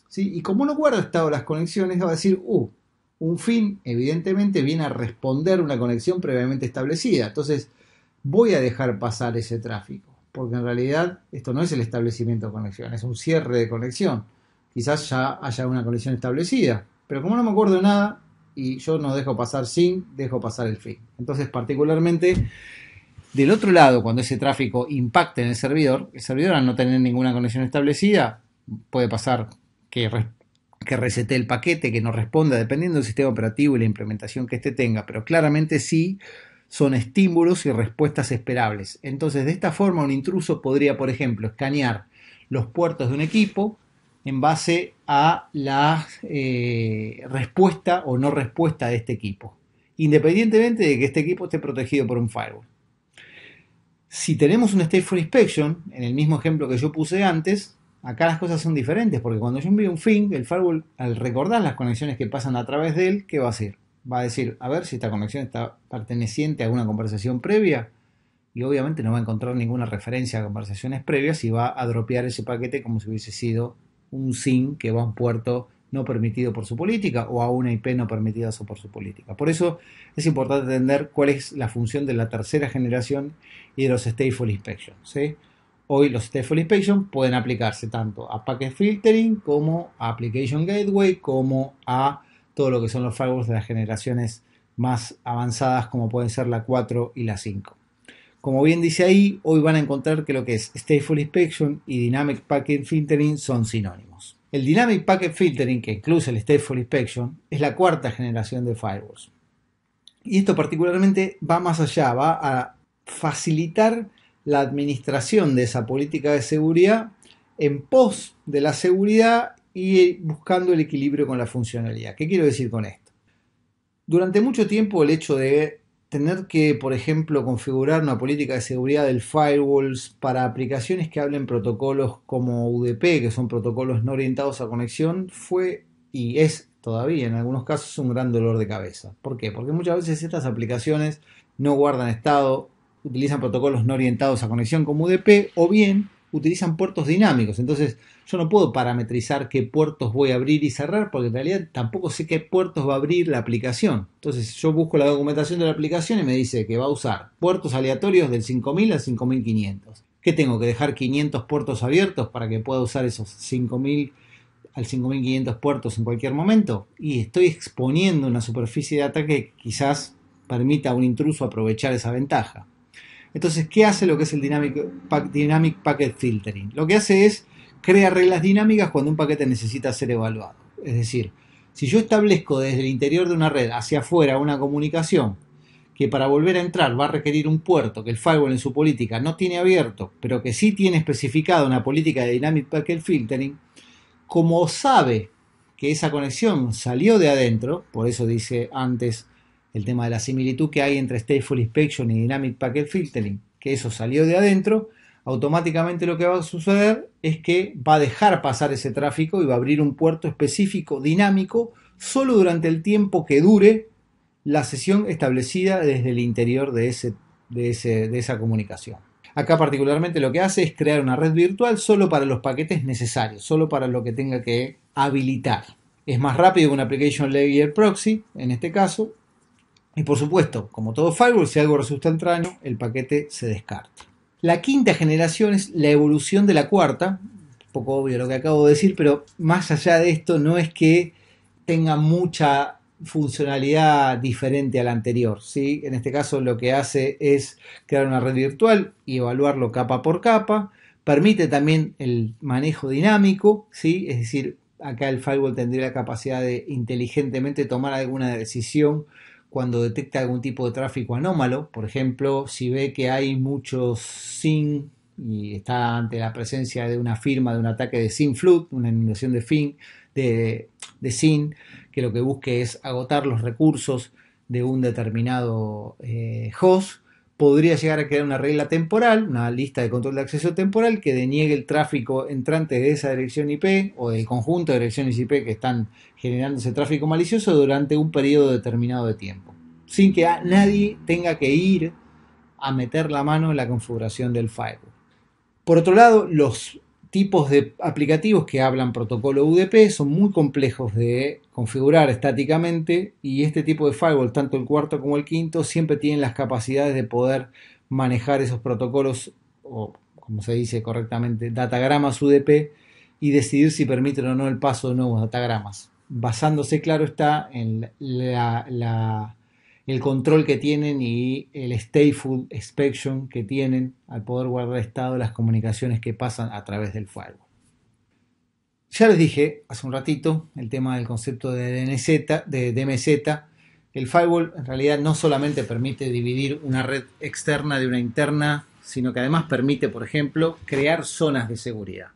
¿sí? Y como no guarda estado las conexiones, va a decir, un fin evidentemente viene a responder una conexión previamente establecida, entonces voy a dejar pasar ese tráfico. Porque en realidad esto no es el establecimiento de conexión, es un cierre de conexión. Quizás ya haya una conexión establecida, pero como no me acuerdo de nada y yo no dejo pasar SYN, dejo pasar el fin. Entonces, particularmente, del otro lado, cuando ese tráfico impacte en el servidor al no tener ninguna conexión establecida, puede pasar que resete el paquete, que no responda, dependiendo del sistema operativo y la implementación que éste tenga, pero claramente sí son estímulos y respuestas esperables. Entonces, de esta forma, un intruso podría, por ejemplo, escanear los puertos de un equipo en base a la respuesta o no respuesta de este equipo, independientemente de que este equipo esté protegido por un firewall. Si tenemos un stateful inspection, en el mismo ejemplo que yo puse antes, acá las cosas son diferentes, porque cuando yo envío un FIN, el firewall, al recordar las conexiones que pasan a través de él, ¿qué va a hacer? Va a decir, a ver si esta conexión está perteneciente a alguna conversación previa, y obviamente no va a encontrar ninguna referencia a conversaciones previas y va a dropear ese paquete como si hubiese sido un SYN que va a un puerto no permitido por su política o a una IP no permitida por su política. Por eso es importante entender cuál es la función de la tercera generación y de los stateful inspections, ¿sí? Hoy los stateful inspections pueden aplicarse tanto a packet filtering como a application gateway como a todo lo que son los firewalls de las generaciones más avanzadas, como pueden ser la 4 y la 5. Como bien dice ahí, hoy van a encontrar que lo que es Stateful Inspection y Dynamic Packet Filtering son sinónimos. El Dynamic Packet Filtering, que incluye el Stateful Inspection, es la cuarta generación de firewalls. Y esto particularmente va más allá, va a facilitar la administración de esa política de seguridad en pos de la seguridad y buscando el equilibrio con la funcionalidad. ¿Qué quiero decir con esto? Durante mucho tiempo el hecho de tener que, por ejemplo, configurar una política de seguridad del firewalls para aplicaciones que hablen protocolos como UDP, que son protocolos no orientados a conexión, fue y es todavía en algunos casos un gran dolor de cabeza. ¿Por qué? Porque muchas veces estas aplicaciones no guardan estado, utilizan protocolos no orientados a conexión como UDP o bien utilizan puertos dinámicos, entonces yo no puedo parametrizar qué puertos voy a abrir y cerrar porque en realidad tampoco sé qué puertos va a abrir la aplicación. Entonces yo busco la documentación de la aplicación y me dice que va a usar puertos aleatorios del 5000 al 5500. ¿Qué tengo? ¿Que dejar 500 puertos abiertos para que pueda usar esos 5000 al 5500 puertos en cualquier momento? Y estoy exponiendo una superficie de ataque que quizás permita a un intruso aprovechar esa ventaja. Entonces, ¿qué hace lo que es el Dynamic Packet Filtering? Lo que hace es crear reglas dinámicas cuando un paquete necesita ser evaluado. Es decir, si yo establezco desde el interior de una red hacia afuera una comunicación que para volver a entrar va a requerir un puerto que el firewall en su política no tiene abierto, pero que sí tiene especificada una política de Dynamic Packet Filtering, como sabe que esa conexión salió de adentro, por eso dice antes el tema de la similitud que hay entre Stateful Inspection y Dynamic Packet Filtering, que eso salió de adentro, automáticamente lo que va a suceder es que va a dejar pasar ese tráfico y va a abrir un puerto específico dinámico solo durante el tiempo que dure la sesión establecida desde el interior de esa comunicación. Acá particularmente lo que hace es crear una red virtual solo para los paquetes necesarios, solo para lo que tenga que habilitar. Es más rápido que un Application Layer Proxy, en este caso. Y por supuesto, como todo firewall, si algo resulta extraño, el paquete se descarta. La quinta generación es la evolución de la cuarta. Un poco obvio lo que acabo de decir, pero más allá de esto no es que tenga mucha funcionalidad diferente a la anterior, ¿sí? En este caso lo que hace es crear una red virtual y evaluarlo capa por capa. Permite también el manejo dinámico, ¿sí? Es decir, acá el firewall tendría la capacidad de inteligentemente tomar alguna decisión cuando detecta algún tipo de tráfico anómalo. Por ejemplo, si ve que hay muchos SYN y está ante la presencia de una firma, de un ataque de SYN flood, una inundación de FIN, de SYN, que lo que busque es agotar los recursos de un determinado host, podría llegar a crear una regla temporal, una lista de control de acceso temporal que deniegue el tráfico entrante de esa dirección IP o del conjunto de direcciones IP que están generando ese tráfico malicioso durante un periodo determinado de tiempo, sin que nadie tenga que ir a meter la mano en la configuración del firewall. Por otro lado, los tipos de aplicativos que hablan protocolo UDP son muy complejos de configurar estáticamente, y este tipo de firewall, tanto el cuarto como el quinto, siempre tienen las capacidades de poder manejar esos protocolos, o como se dice correctamente, datagramas UDP, y decidir si permiten o no el paso de nuevos datagramas, basándose, claro está, en el control que tienen y el stateful inspection que tienen al poder guardar estado de las comunicaciones que pasan a través del firewall. Ya les dije hace un ratito el tema del concepto de DNZ, de DMZ. El firewall en realidad no solamente permite dividir una red externa de una interna, sino que además permite, por ejemplo, crear zonas de seguridad.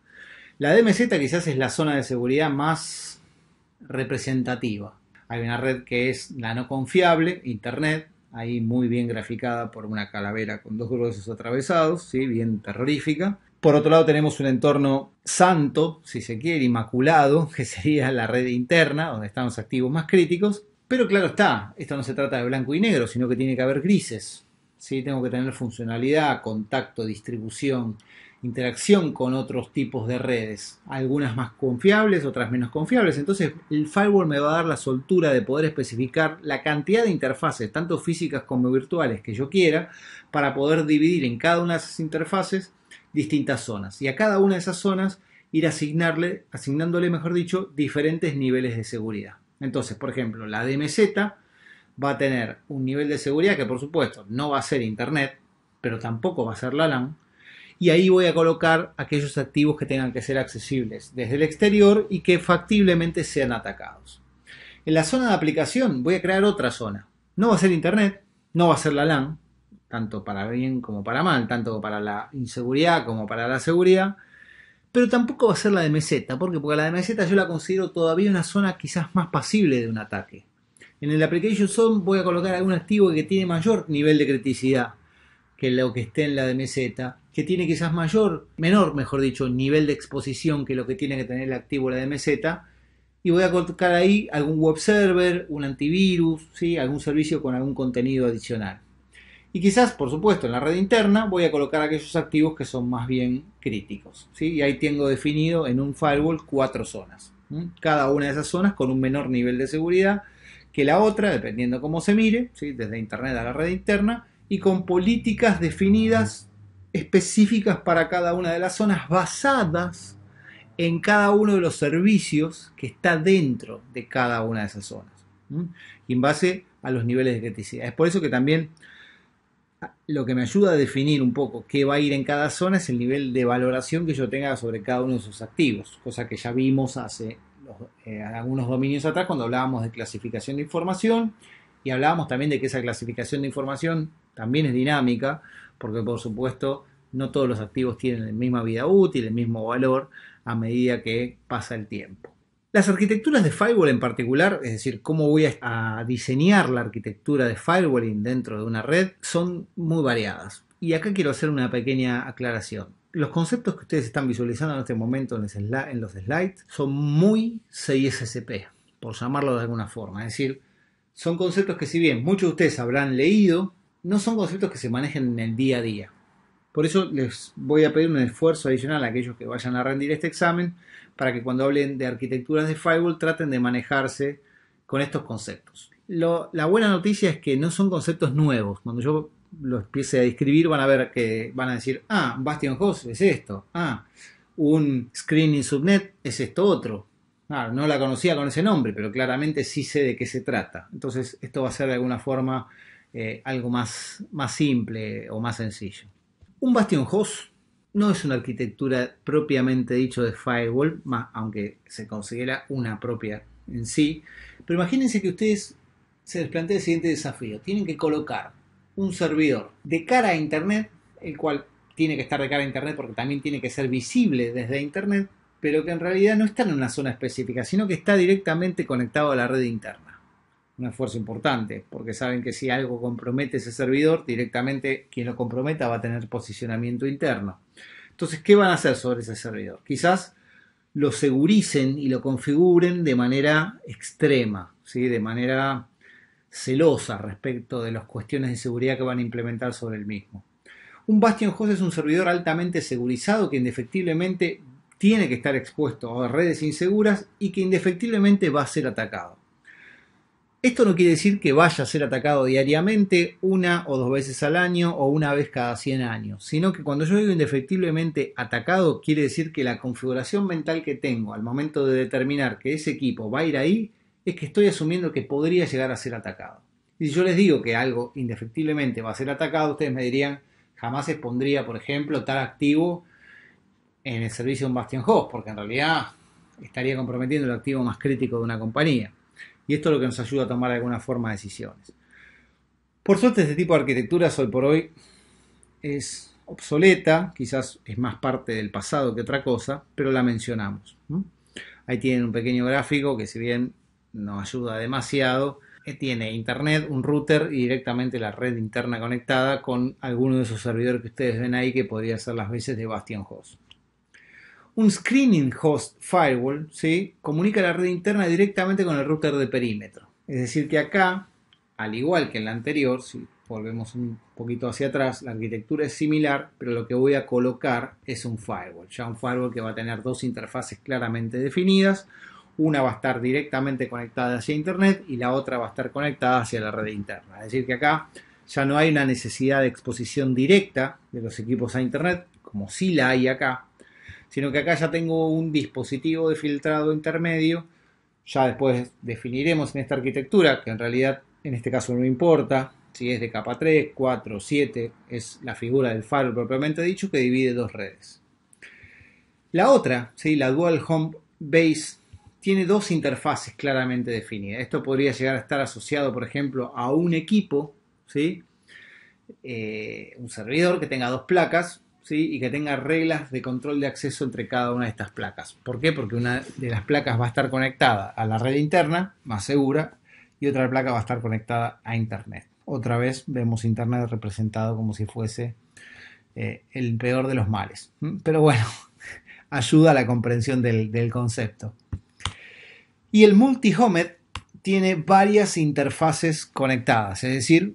La DMZ quizás es la zona de seguridad más representativa. Hay una red que es la no confiable, Internet, ahí muy bien graficada por una calavera con dos gruesos atravesados, ¿sí? Bien terrorífica. Por otro lado tenemos un entorno santo, si se quiere, inmaculado, que sería la red interna, donde están los activos más críticos. Pero claro está, esto no se trata de blanco y negro, sino que tiene que haber grises, ¿sí? Tengo que tener funcionalidad, contacto, distribución, interacción con otros tipos de redes, algunas más confiables, otras menos confiables. Entonces el firewall me va a dar la soltura de poder especificar la cantidad de interfaces, tanto físicas como virtuales, que yo quiera, para poder dividir en cada una de esas interfaces distintas zonas, y a cada una de esas zonas ir asignándole, mejor dicho, diferentes niveles de seguridad. Entonces, por ejemplo, la DMZ va a tener un nivel de seguridad que, por supuesto, no va a ser Internet, pero tampoco va a ser la LAN. Y ahí voy a colocar aquellos activos que tengan que ser accesibles desde el exterior y que factiblemente sean atacados. En la zona de aplicación voy a crear otra zona. No va a ser Internet, no va a ser la LAN, tanto para bien como para mal, tanto para la inseguridad como para la seguridad, pero tampoco va a ser la DMZ. ¿Por qué? Porque la DMZ yo la considero todavía una zona quizás más pasible de un ataque. En el Application Zone voy a colocar algún activo que tiene mayor nivel de criticidad que lo que esté en la DMZ, que tiene quizás menor nivel de exposición que lo que tiene que tener el activo la DMZ, y voy a colocar ahí algún web server, un antivirus, ¿sí? Algún servicio con algún contenido adicional. Y quizás, por supuesto, en la red interna voy a colocar aquellos activos que son más bien críticos, ¿sí? Y ahí tengo definido en un firewall 4 zonas, ¿sí? Cada una de esas zonas con un menor nivel de seguridad que la otra, dependiendo cómo se mire, ¿sí? Desde Internet a la red interna, y con políticas definidas específicas para cada una de las zonas, basadas en cada uno de los servicios que está dentro de cada una de esas zonas, ¿sí? Y en base a los niveles de criticidad. Es por eso que también lo que me ayuda a definir un poco qué va a ir en cada zona es el nivel de valoración que yo tenga sobre cada uno de esos activos, cosa que ya vimos hace algunos dominios atrás cuando hablábamos de clasificación de información, y hablábamos también de que esa clasificación de información también es dinámica, porque por supuesto no todos los activos tienen la misma vida útil, el mismo valor a medida que pasa el tiempo. Las arquitecturas de firewall en particular, es decir, cómo voy a diseñar la arquitectura de firewalling dentro de una red, son muy variadas. Y acá quiero hacer una pequeña aclaración. los conceptos que ustedes están visualizando en este momento en los slides son muy CISSP, por llamarlo de alguna forma. Es decir, son conceptos que si bien muchos de ustedes habrán leído, no son conceptos que se manejen en el día a día. Por eso les voy a pedir un esfuerzo adicional a aquellos que vayan a rendir este examen para que cuando hablen de arquitecturas de firewall traten de manejarse con estos conceptos. La buena noticia es que no son conceptos nuevos. Cuando yo los empiece a describir van a ver que van a decir, ah, Bastion Host es esto, ah, un Screening Subnet es esto otro. Ah, no la conocía con ese nombre, pero claramente sí sé de qué se trata. Entonces esto va a ser de alguna forma algo más simple o más sencillo. Un Bastion Host no es una arquitectura propiamente dicho de firewall, aunque se considera una propia en sí. Pero imagínense que ustedes se les plantea el siguiente desafío. Tienen que colocar un servidor de cara a Internet, el cual tiene que estar de cara a Internet porque también tiene que ser visible desde Internet, pero que en realidad no está en una zona específica, sino que está directamente conectado a la red interna. Un esfuerzo importante, porque saben que si algo compromete ese servidor, directamente quien lo comprometa va a tener posicionamiento interno. Entonces, ¿qué van a hacer sobre ese servidor? Quizás lo seguricen y lo configuren de manera extrema, ¿sí? De manera celosa respecto de las cuestiones de seguridad que van a implementar sobre el mismo. Un Bastion Host es un servidor altamente segurizado que indefectiblemente tiene que estar expuesto a redes inseguras y que indefectiblemente va a ser atacado. Esto no quiere decir que vaya a ser atacado diariamente, una o dos veces al año o una vez cada 100 años, sino que cuando yo digo indefectiblemente atacado, quiere decir que la configuración mental que tengo al momento de determinar que ese equipo va a ir ahí, es que estoy asumiendo que podría llegar a ser atacado. Y si yo les digo que algo indefectiblemente va a ser atacado, ustedes me dirían, jamás expondría, por ejemplo, tal activo en el servicio de un Bastion Host, porque en realidad estaría comprometiendo el activo más crítico de una compañía. Y esto es lo que nos ayuda a tomar de alguna forma decisiones. Por suerte este tipo de arquitecturas hoy por hoy es obsoleta, quizás es más parte del pasado que otra cosa, pero la mencionamos. Ahí tienen un pequeño gráfico que si bien no ayuda demasiado, tiene internet, un router y directamente la red interna conectada con alguno de esos servidores que ustedes ven ahí que podría ser las veces de Bastion Host. Un Screening Host Firewall, ¿sí?, comunica la red interna directamente con el router de perímetro. Es decir que acá, al igual que en la anterior, si volvemos un poquito hacia atrás, la arquitectura es similar, pero lo que voy a colocar es un firewall. Ya un firewall que va a tener dos interfaces claramente definidas. Una va a estar directamente conectada hacia Internet y la otra va a estar conectada hacia la red interna. Es decir que acá ya no hay una necesidad de exposición directa de los equipos a Internet, como sí la hay acá, sino que acá ya tengo un dispositivo de filtrado intermedio. Ya después definiremos en esta arquitectura, que en realidad en este caso no importa si es de capa 3, 4, 7, es la figura del firewall propiamente dicho que divide dos redes. La otra, ¿sí?, la Dual Home Base, tiene dos interfaces claramente definidas. Esto podría llegar a estar asociado, por ejemplo, a un equipo, ¿sí?, un servidor que tenga dos placas, ¿sí?, y que tenga reglas de control de acceso entre cada una de estas placas. ¿Por qué? Porque una de las placas va a estar conectada a la red interna, más segura, y otra placa va a estar conectada a Internet. Otra vez vemos Internet representado como si fuese el peor de los males. Pero bueno, ayuda a la comprensión del concepto. Y el Multi-Homed tiene varias interfaces conectadas, es decir,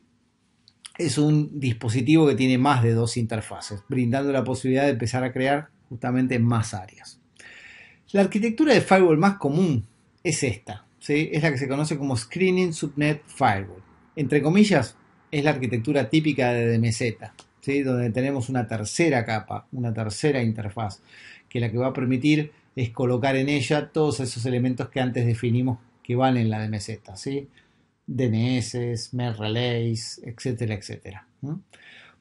es un dispositivo que tiene más de dos interfaces, brindando la posibilidad de empezar a crear justamente más áreas. La arquitectura de firewall más común es esta, ¿sí? Es la que se conoce como Screening Subnet Firewall. Entre comillas, es la arquitectura típica de DMZ, ¿sí?, donde tenemos una tercera capa, una tercera interfaz, que la que va a permitir es colocar en ella todos esos elementos que antes definimos que van en la DMZ, ¿sí? DNS, mail relays, etcétera, etcétera.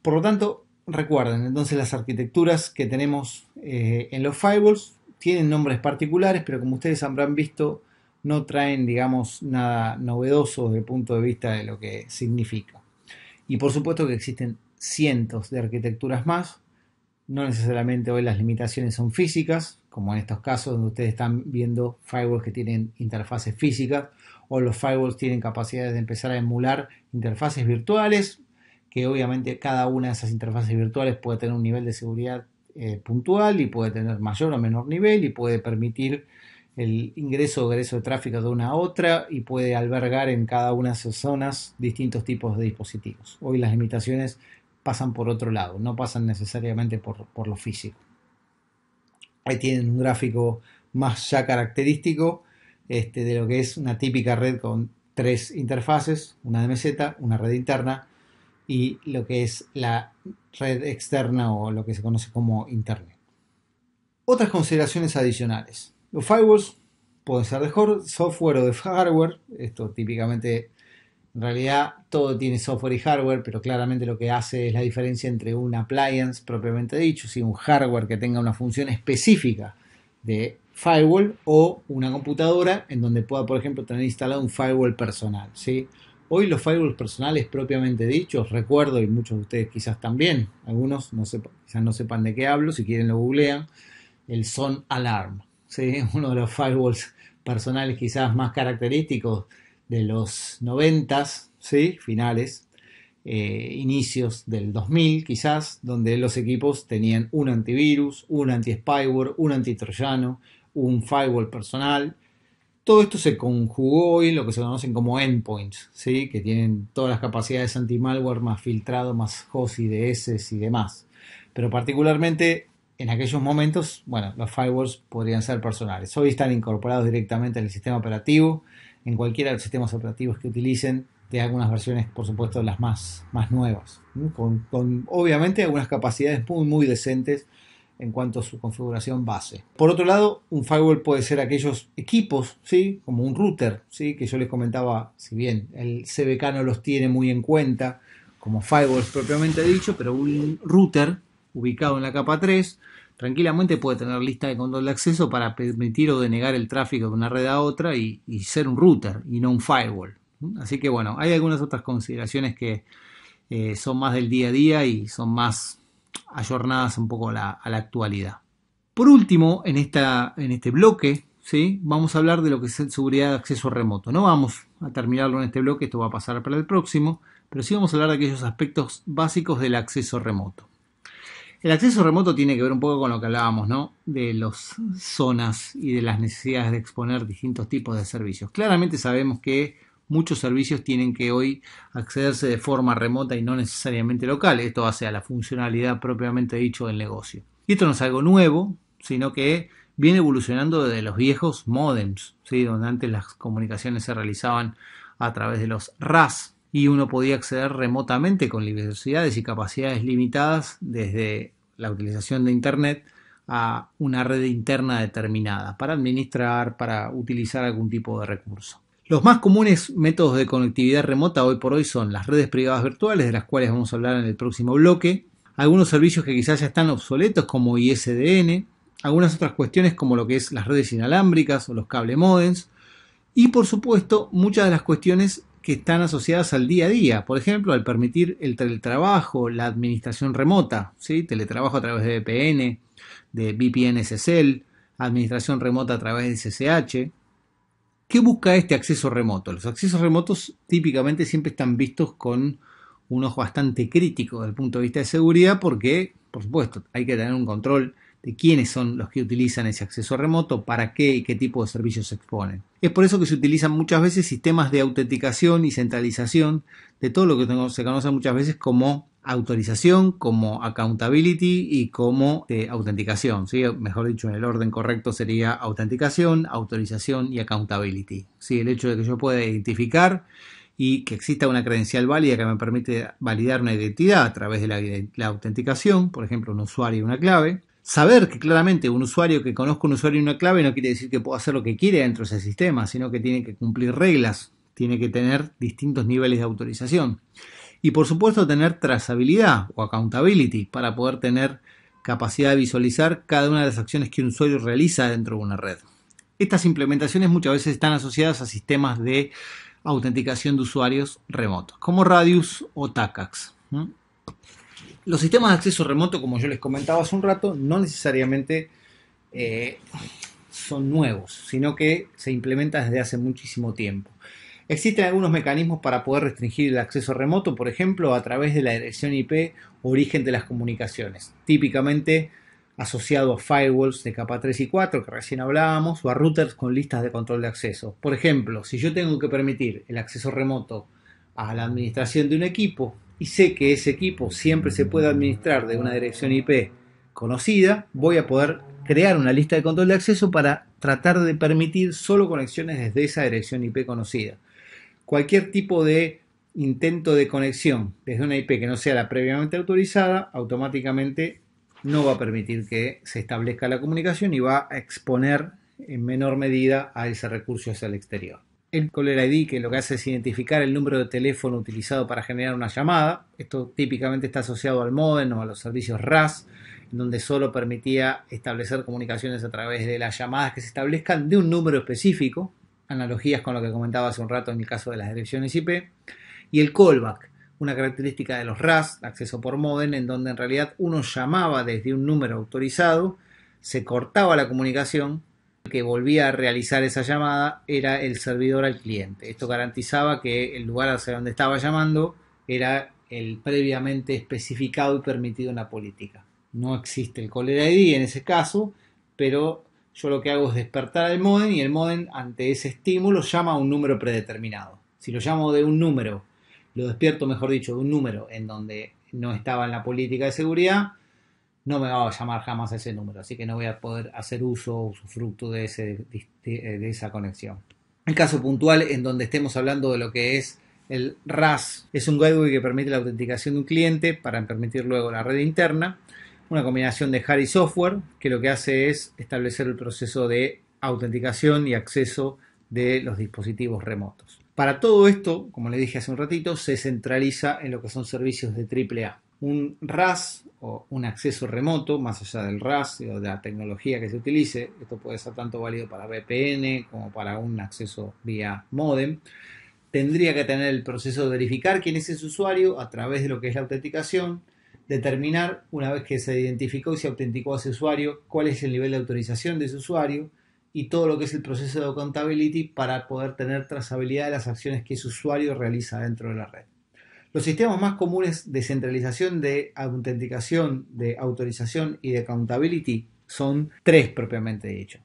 Por lo tanto, recuerden, entonces las arquitecturas que tenemos en los firewalls tienen nombres particulares, pero como ustedes habrán visto, no traen, digamos, nada novedoso desde el punto de vista de lo que significa. Y por supuesto que existen cientos de arquitecturas más. No necesariamente hoy las limitaciones son físicas, como en estos casos donde ustedes están viendo firewalls que tienen interfaces físicas, o los firewalls tienen capacidades de empezar a emular interfaces virtuales, que obviamente cada una de esas interfaces virtuales puede tener un nivel de seguridad puntual y puede tener mayor o menor nivel y puede permitir el ingreso o egreso de tráfico de una a otra y puede albergar en cada una de sus zonas distintos tipos de dispositivos. Hoy las limitaciones pasan por otro lado, no pasan necesariamente por lo físico. Ahí tienen un gráfico más ya característico de lo que es una típica red con tres interfaces, una DMZ, una red interna y lo que es la red externa o lo que se conoce como Internet. Otras consideraciones adicionales. Los firewalls pueden ser de software o de hardware. Esto típicamente, en realidad, todo tiene software y hardware, pero claramente lo que hace es la diferencia entre un appliance propiamente dicho, si un hardware que tenga una función específica de firewall o una computadora en donde pueda, por ejemplo, tener instalado un firewall personal, ¿sí? Hoy los firewalls personales propiamente dichos, recuerdo, y muchos de ustedes quizás también, algunos no sepan, quizás no sepan de qué hablo, si quieren lo googlean, el SON Alarm. Sí, uno de los firewalls personales quizás más característicos de los 90s, ¿sí? Finales, inicios del 2000 quizás, donde los equipos tenían un antivirus, un anti-spyware, un antitroyano, un firewall personal. Todo esto se conjugó hoy en lo que se conocen como endpoints, ¿sí? Que tienen todas las capacidades anti-malware, más filtrado, más host IDS y demás. Pero particularmente en aquellos momentos, bueno, los firewalls podrían ser personales. Hoy están incorporados directamente en el sistema operativo, en cualquiera de los sistemas operativos que utilicen, de algunas versiones, por supuesto, las más nuevas, ¿sí? Con obviamente algunas capacidades muy decentes en cuanto a su configuración base. Por otro lado, un firewall puede ser aquellos equipos, ¿sí? Como un router, ¿sí? Que yo les comentaba, si bien el CBK no los tiene muy en cuenta como firewalls propiamente dicho, pero un router ubicado en la capa 3, tranquilamente puede tener lista de control de acceso para permitir o denegar el tráfico de una red a otra y ser un router y no un firewall. Así que bueno, hay algunas otras consideraciones que son más del día a día y son más ayornadas un poco a la actualidad. Por último, en este bloque, ¿sí? Vamos a hablar de lo que es seguridad de acceso remoto. No vamos a terminarlo en este bloque, esto va a pasar para el próximo, pero sí vamos a hablar de aquellos aspectos básicos del acceso remoto. El acceso remoto tiene que ver un poco con lo que hablábamos, ¿no? De las zonas y de las necesidades de exponer distintos tipos de servicios. Claramente sabemos que muchos servicios tienen que hoy accederse de forma remota y no necesariamente local. Esto hace a la funcionalidad propiamente dicho del negocio. Y esto no es algo nuevo, sino que viene evolucionando desde los viejos modems, ¿sí? Donde antes las comunicaciones se realizaban a través de los RAS. Y uno podía acceder remotamente con diversidades y capacidades limitadas desde la utilización de Internet a una red interna determinada para administrar, para utilizar algún tipo de recurso. Los más comunes métodos de conectividad remota hoy por hoy son las redes privadas virtuales, de las cuales vamos a hablar en el próximo bloque, algunos servicios que quizás ya están obsoletos como ISDN, algunas otras cuestiones como lo que es las redes inalámbricas o los cable modems y por supuesto muchas de las cuestiones que están asociadas al día a día, por ejemplo, al permitir el teletrabajo, la administración remota, ¿sí? Teletrabajo a través de VPN, de VPN SSL, administración remota a través de SSH. ¿Qué busca este acceso remoto? Los accesos remotos típicamente siempre están vistos con un ojo bastante crítico desde el punto de vista de seguridad porque, por supuesto, hay que tener un control de quiénes son los que utilizan ese acceso remoto, para qué y qué tipo de servicios se exponen. Es por eso que se utilizan muchas veces sistemas de autenticación y centralización de todo lo que se conoce muchas veces como autorización, como accountability y como autenticación, ¿sí? Mejor dicho, en el orden correcto sería autenticación, autorización y accountability, ¿sí? El hecho de que yo pueda identificar y que exista una credencial válida que me permite validar una identidad a través de la autenticación, por ejemplo, un usuario y una clave. Saber que claramente un usuario que conozco un usuario y una clave no quiere decir que pueda hacer lo que quiere dentro de ese sistema, sino que tiene que cumplir reglas, tiene que tener distintos niveles de autorización. Y por supuesto tener trazabilidad o accountability para poder tener capacidad de visualizar cada una de las acciones que un usuario realiza dentro de una red. Estas implementaciones muchas veces están asociadas a sistemas de autenticación de usuarios remotos, como RADIUS o TACAX. Los sistemas de acceso remoto, como yo les comentaba hace un rato, no necesariamente son nuevos, sino que se implementan desde hace muchísimo tiempo. Existen algunos mecanismos para poder restringir el acceso remoto, por ejemplo, a través de la dirección IP, origen de las comunicaciones. Típicamente asociado a firewalls de capa 3 y 4 que recién hablábamos, o a routers con listas de control de acceso. Por ejemplo, si yo tengo que permitir el acceso remoto a la administración de un equipo y sé que ese equipo siempre se puede administrar de una dirección IP conocida, voy a poder crear una lista de control de acceso para tratar de permitir solo conexiones desde esa dirección IP conocida. Cualquier tipo de intento de conexión desde una IP que no sea la previamente autorizada automáticamente no va a permitir que se establezca la comunicación y va a exponer en menor medida a ese recurso hacia el exterior. El caller ID, que lo que hace es identificar el número de teléfono utilizado para generar una llamada. Esto típicamente está asociado al módem o a los servicios RAS, donde solo permitía establecer comunicaciones a través de las llamadas que se establezcan de un número específico. Analogías con lo que comentaba hace un rato en el caso de las direcciones IP. Y el callback, una característica de los RAS, acceso por módem, en donde en realidad uno llamaba desde un número autorizado, se cortaba la comunicación, el que volvía a realizar esa llamada era el servidor al cliente. Esto garantizaba que el lugar hacia donde estaba llamando era el previamente especificado y permitido en la política. No existe el caller ID en ese caso, pero yo lo que hago es despertar al módem y el módem ante ese estímulo llama a un número predeterminado. Si lo llamo de un número, lo despierto, mejor dicho, de un número en donde no estaba en la política de seguridad, no me va a llamar jamás a ese número, así que no voy a poder hacer uso o usufructo de esa conexión. El caso puntual en donde estemos hablando de lo que es el RAS, es un gateway que permite la autenticación de un cliente para permitir luego la red interna, una combinación de hardware y software que lo que hace es establecer el proceso de autenticación y acceso de los dispositivos remotos. Para todo esto, como le dije hace un ratito, se centraliza en lo que son servicios de AAA. Un RAS o un acceso remoto, más allá del RAS o de la tecnología que se utilice, esto puede ser tanto válido para VPN como para un acceso vía módem, tendría que tener el proceso de verificar quién es ese usuario a través de lo que es la autenticación, determinar una vez que se identificó y se autenticó a ese usuario, cuál es el nivel de autorización de ese usuario, y todo lo que es el proceso de accountability para poder tener trazabilidad de las acciones que ese usuario realiza dentro de la red. Los sistemas más comunes de centralización, de autenticación, de autorización y de accountability son tres propiamente dicho: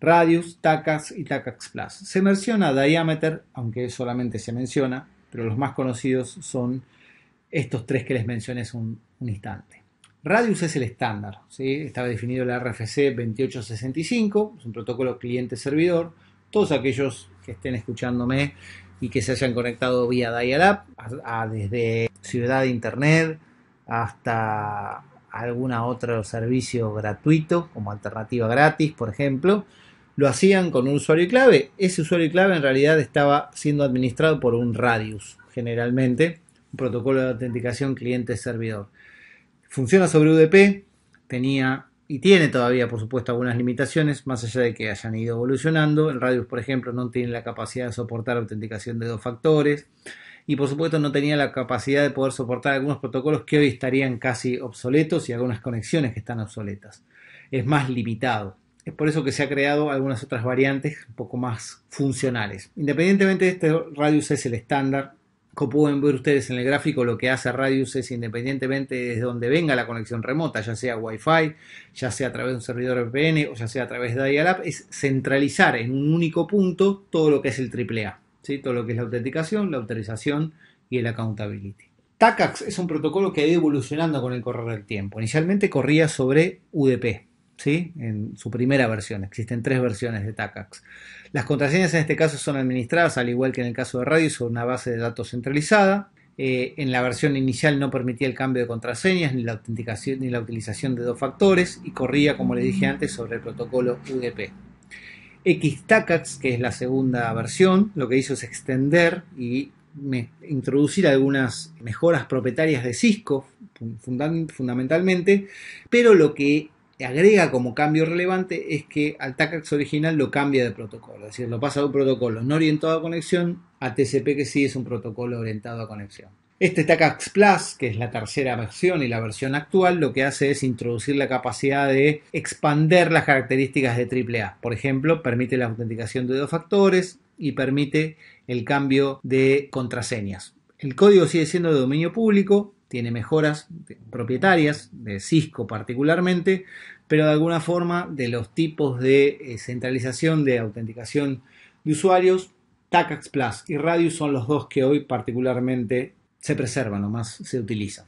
RADIUS, TACAX y TACAX Plus. Se menciona Diameter, aunque solamente se menciona, pero los más conocidos son estos tres que les mencioné hace un instante. RADIUS es el estándar, ¿sí? Estaba definido en la RFC 2865, es un protocolo cliente-servidor. Todos aquellos que estén escuchándome y que se hayan conectado vía dial-up, desde ciudad de internet hasta algún otro servicio gratuito, como alternativa gratis, por ejemplo, lo hacían con un usuario y clave. Ese usuario y clave en realidad estaba siendo administrado por un RADIUS, generalmente, un protocolo de autenticación cliente-servidor. Funciona sobre UDP, tenía y tiene todavía, por supuesto, algunas limitaciones, más allá de que hayan ido evolucionando. El RADIUS, por ejemplo, no tiene la capacidad de soportar autenticación de 2 factores y, por supuesto, no tenía la capacidad de poder soportar algunos protocolos que hoy estarían casi obsoletos y algunas conexiones que están obsoletas. Es más limitado. Es por eso que se ha creado algunas otras variantes un poco más funcionales. Independientemente de esto, RADIUS es el estándar. Como pueden ver ustedes en el gráfico, lo que hace RADIUS es, independientemente de donde venga la conexión remota, ya sea Wi-Fi, ya sea a través de un servidor VPN o ya sea a través de dial-up, es centralizar en un único punto todo lo que es el AAA, ¿sí? Todo lo que es la autenticación, la autorización y el accountability. TACAX es un protocolo que ha ido evolucionando con el correr del tiempo. Inicialmente corría sobre UDP, ¿sí? En su primera versión. Existen 3 versiones de TACAX. Las contraseñas en este caso son administradas, al igual que en el caso de RADIUS, sobre una base de datos centralizada. En la versión inicial no permitía el cambio de contraseñas ni la autenticación ni la utilización de 2 factores y corría, como le dije antes, sobre el protocolo UDP. XTACAX, que es la segunda versión, lo que hizo es extender y introducir algunas mejoras propietarias de Cisco, fundamentalmente, pero lo que agrega como cambio relevante es que al TACAX original lo cambia de protocolo, es decir, lo pasa de un protocolo no orientado a conexión a TCP, que sí es un protocolo orientado a conexión. Este TACAX Plus, que es la tercera versión y la versión actual, lo que hace es introducir la capacidad de expander las características de AAA. Por ejemplo, permite la autenticación de 2 factores y permite el cambio de contraseñas. El código sigue siendo de dominio público, tiene mejoras propietarias de Cisco particularmente, pero de alguna forma de los tipos de centralización de autenticación de usuarios, TACAX Plus y RADIUS son los dos que hoy particularmente se preservan o más se utilizan.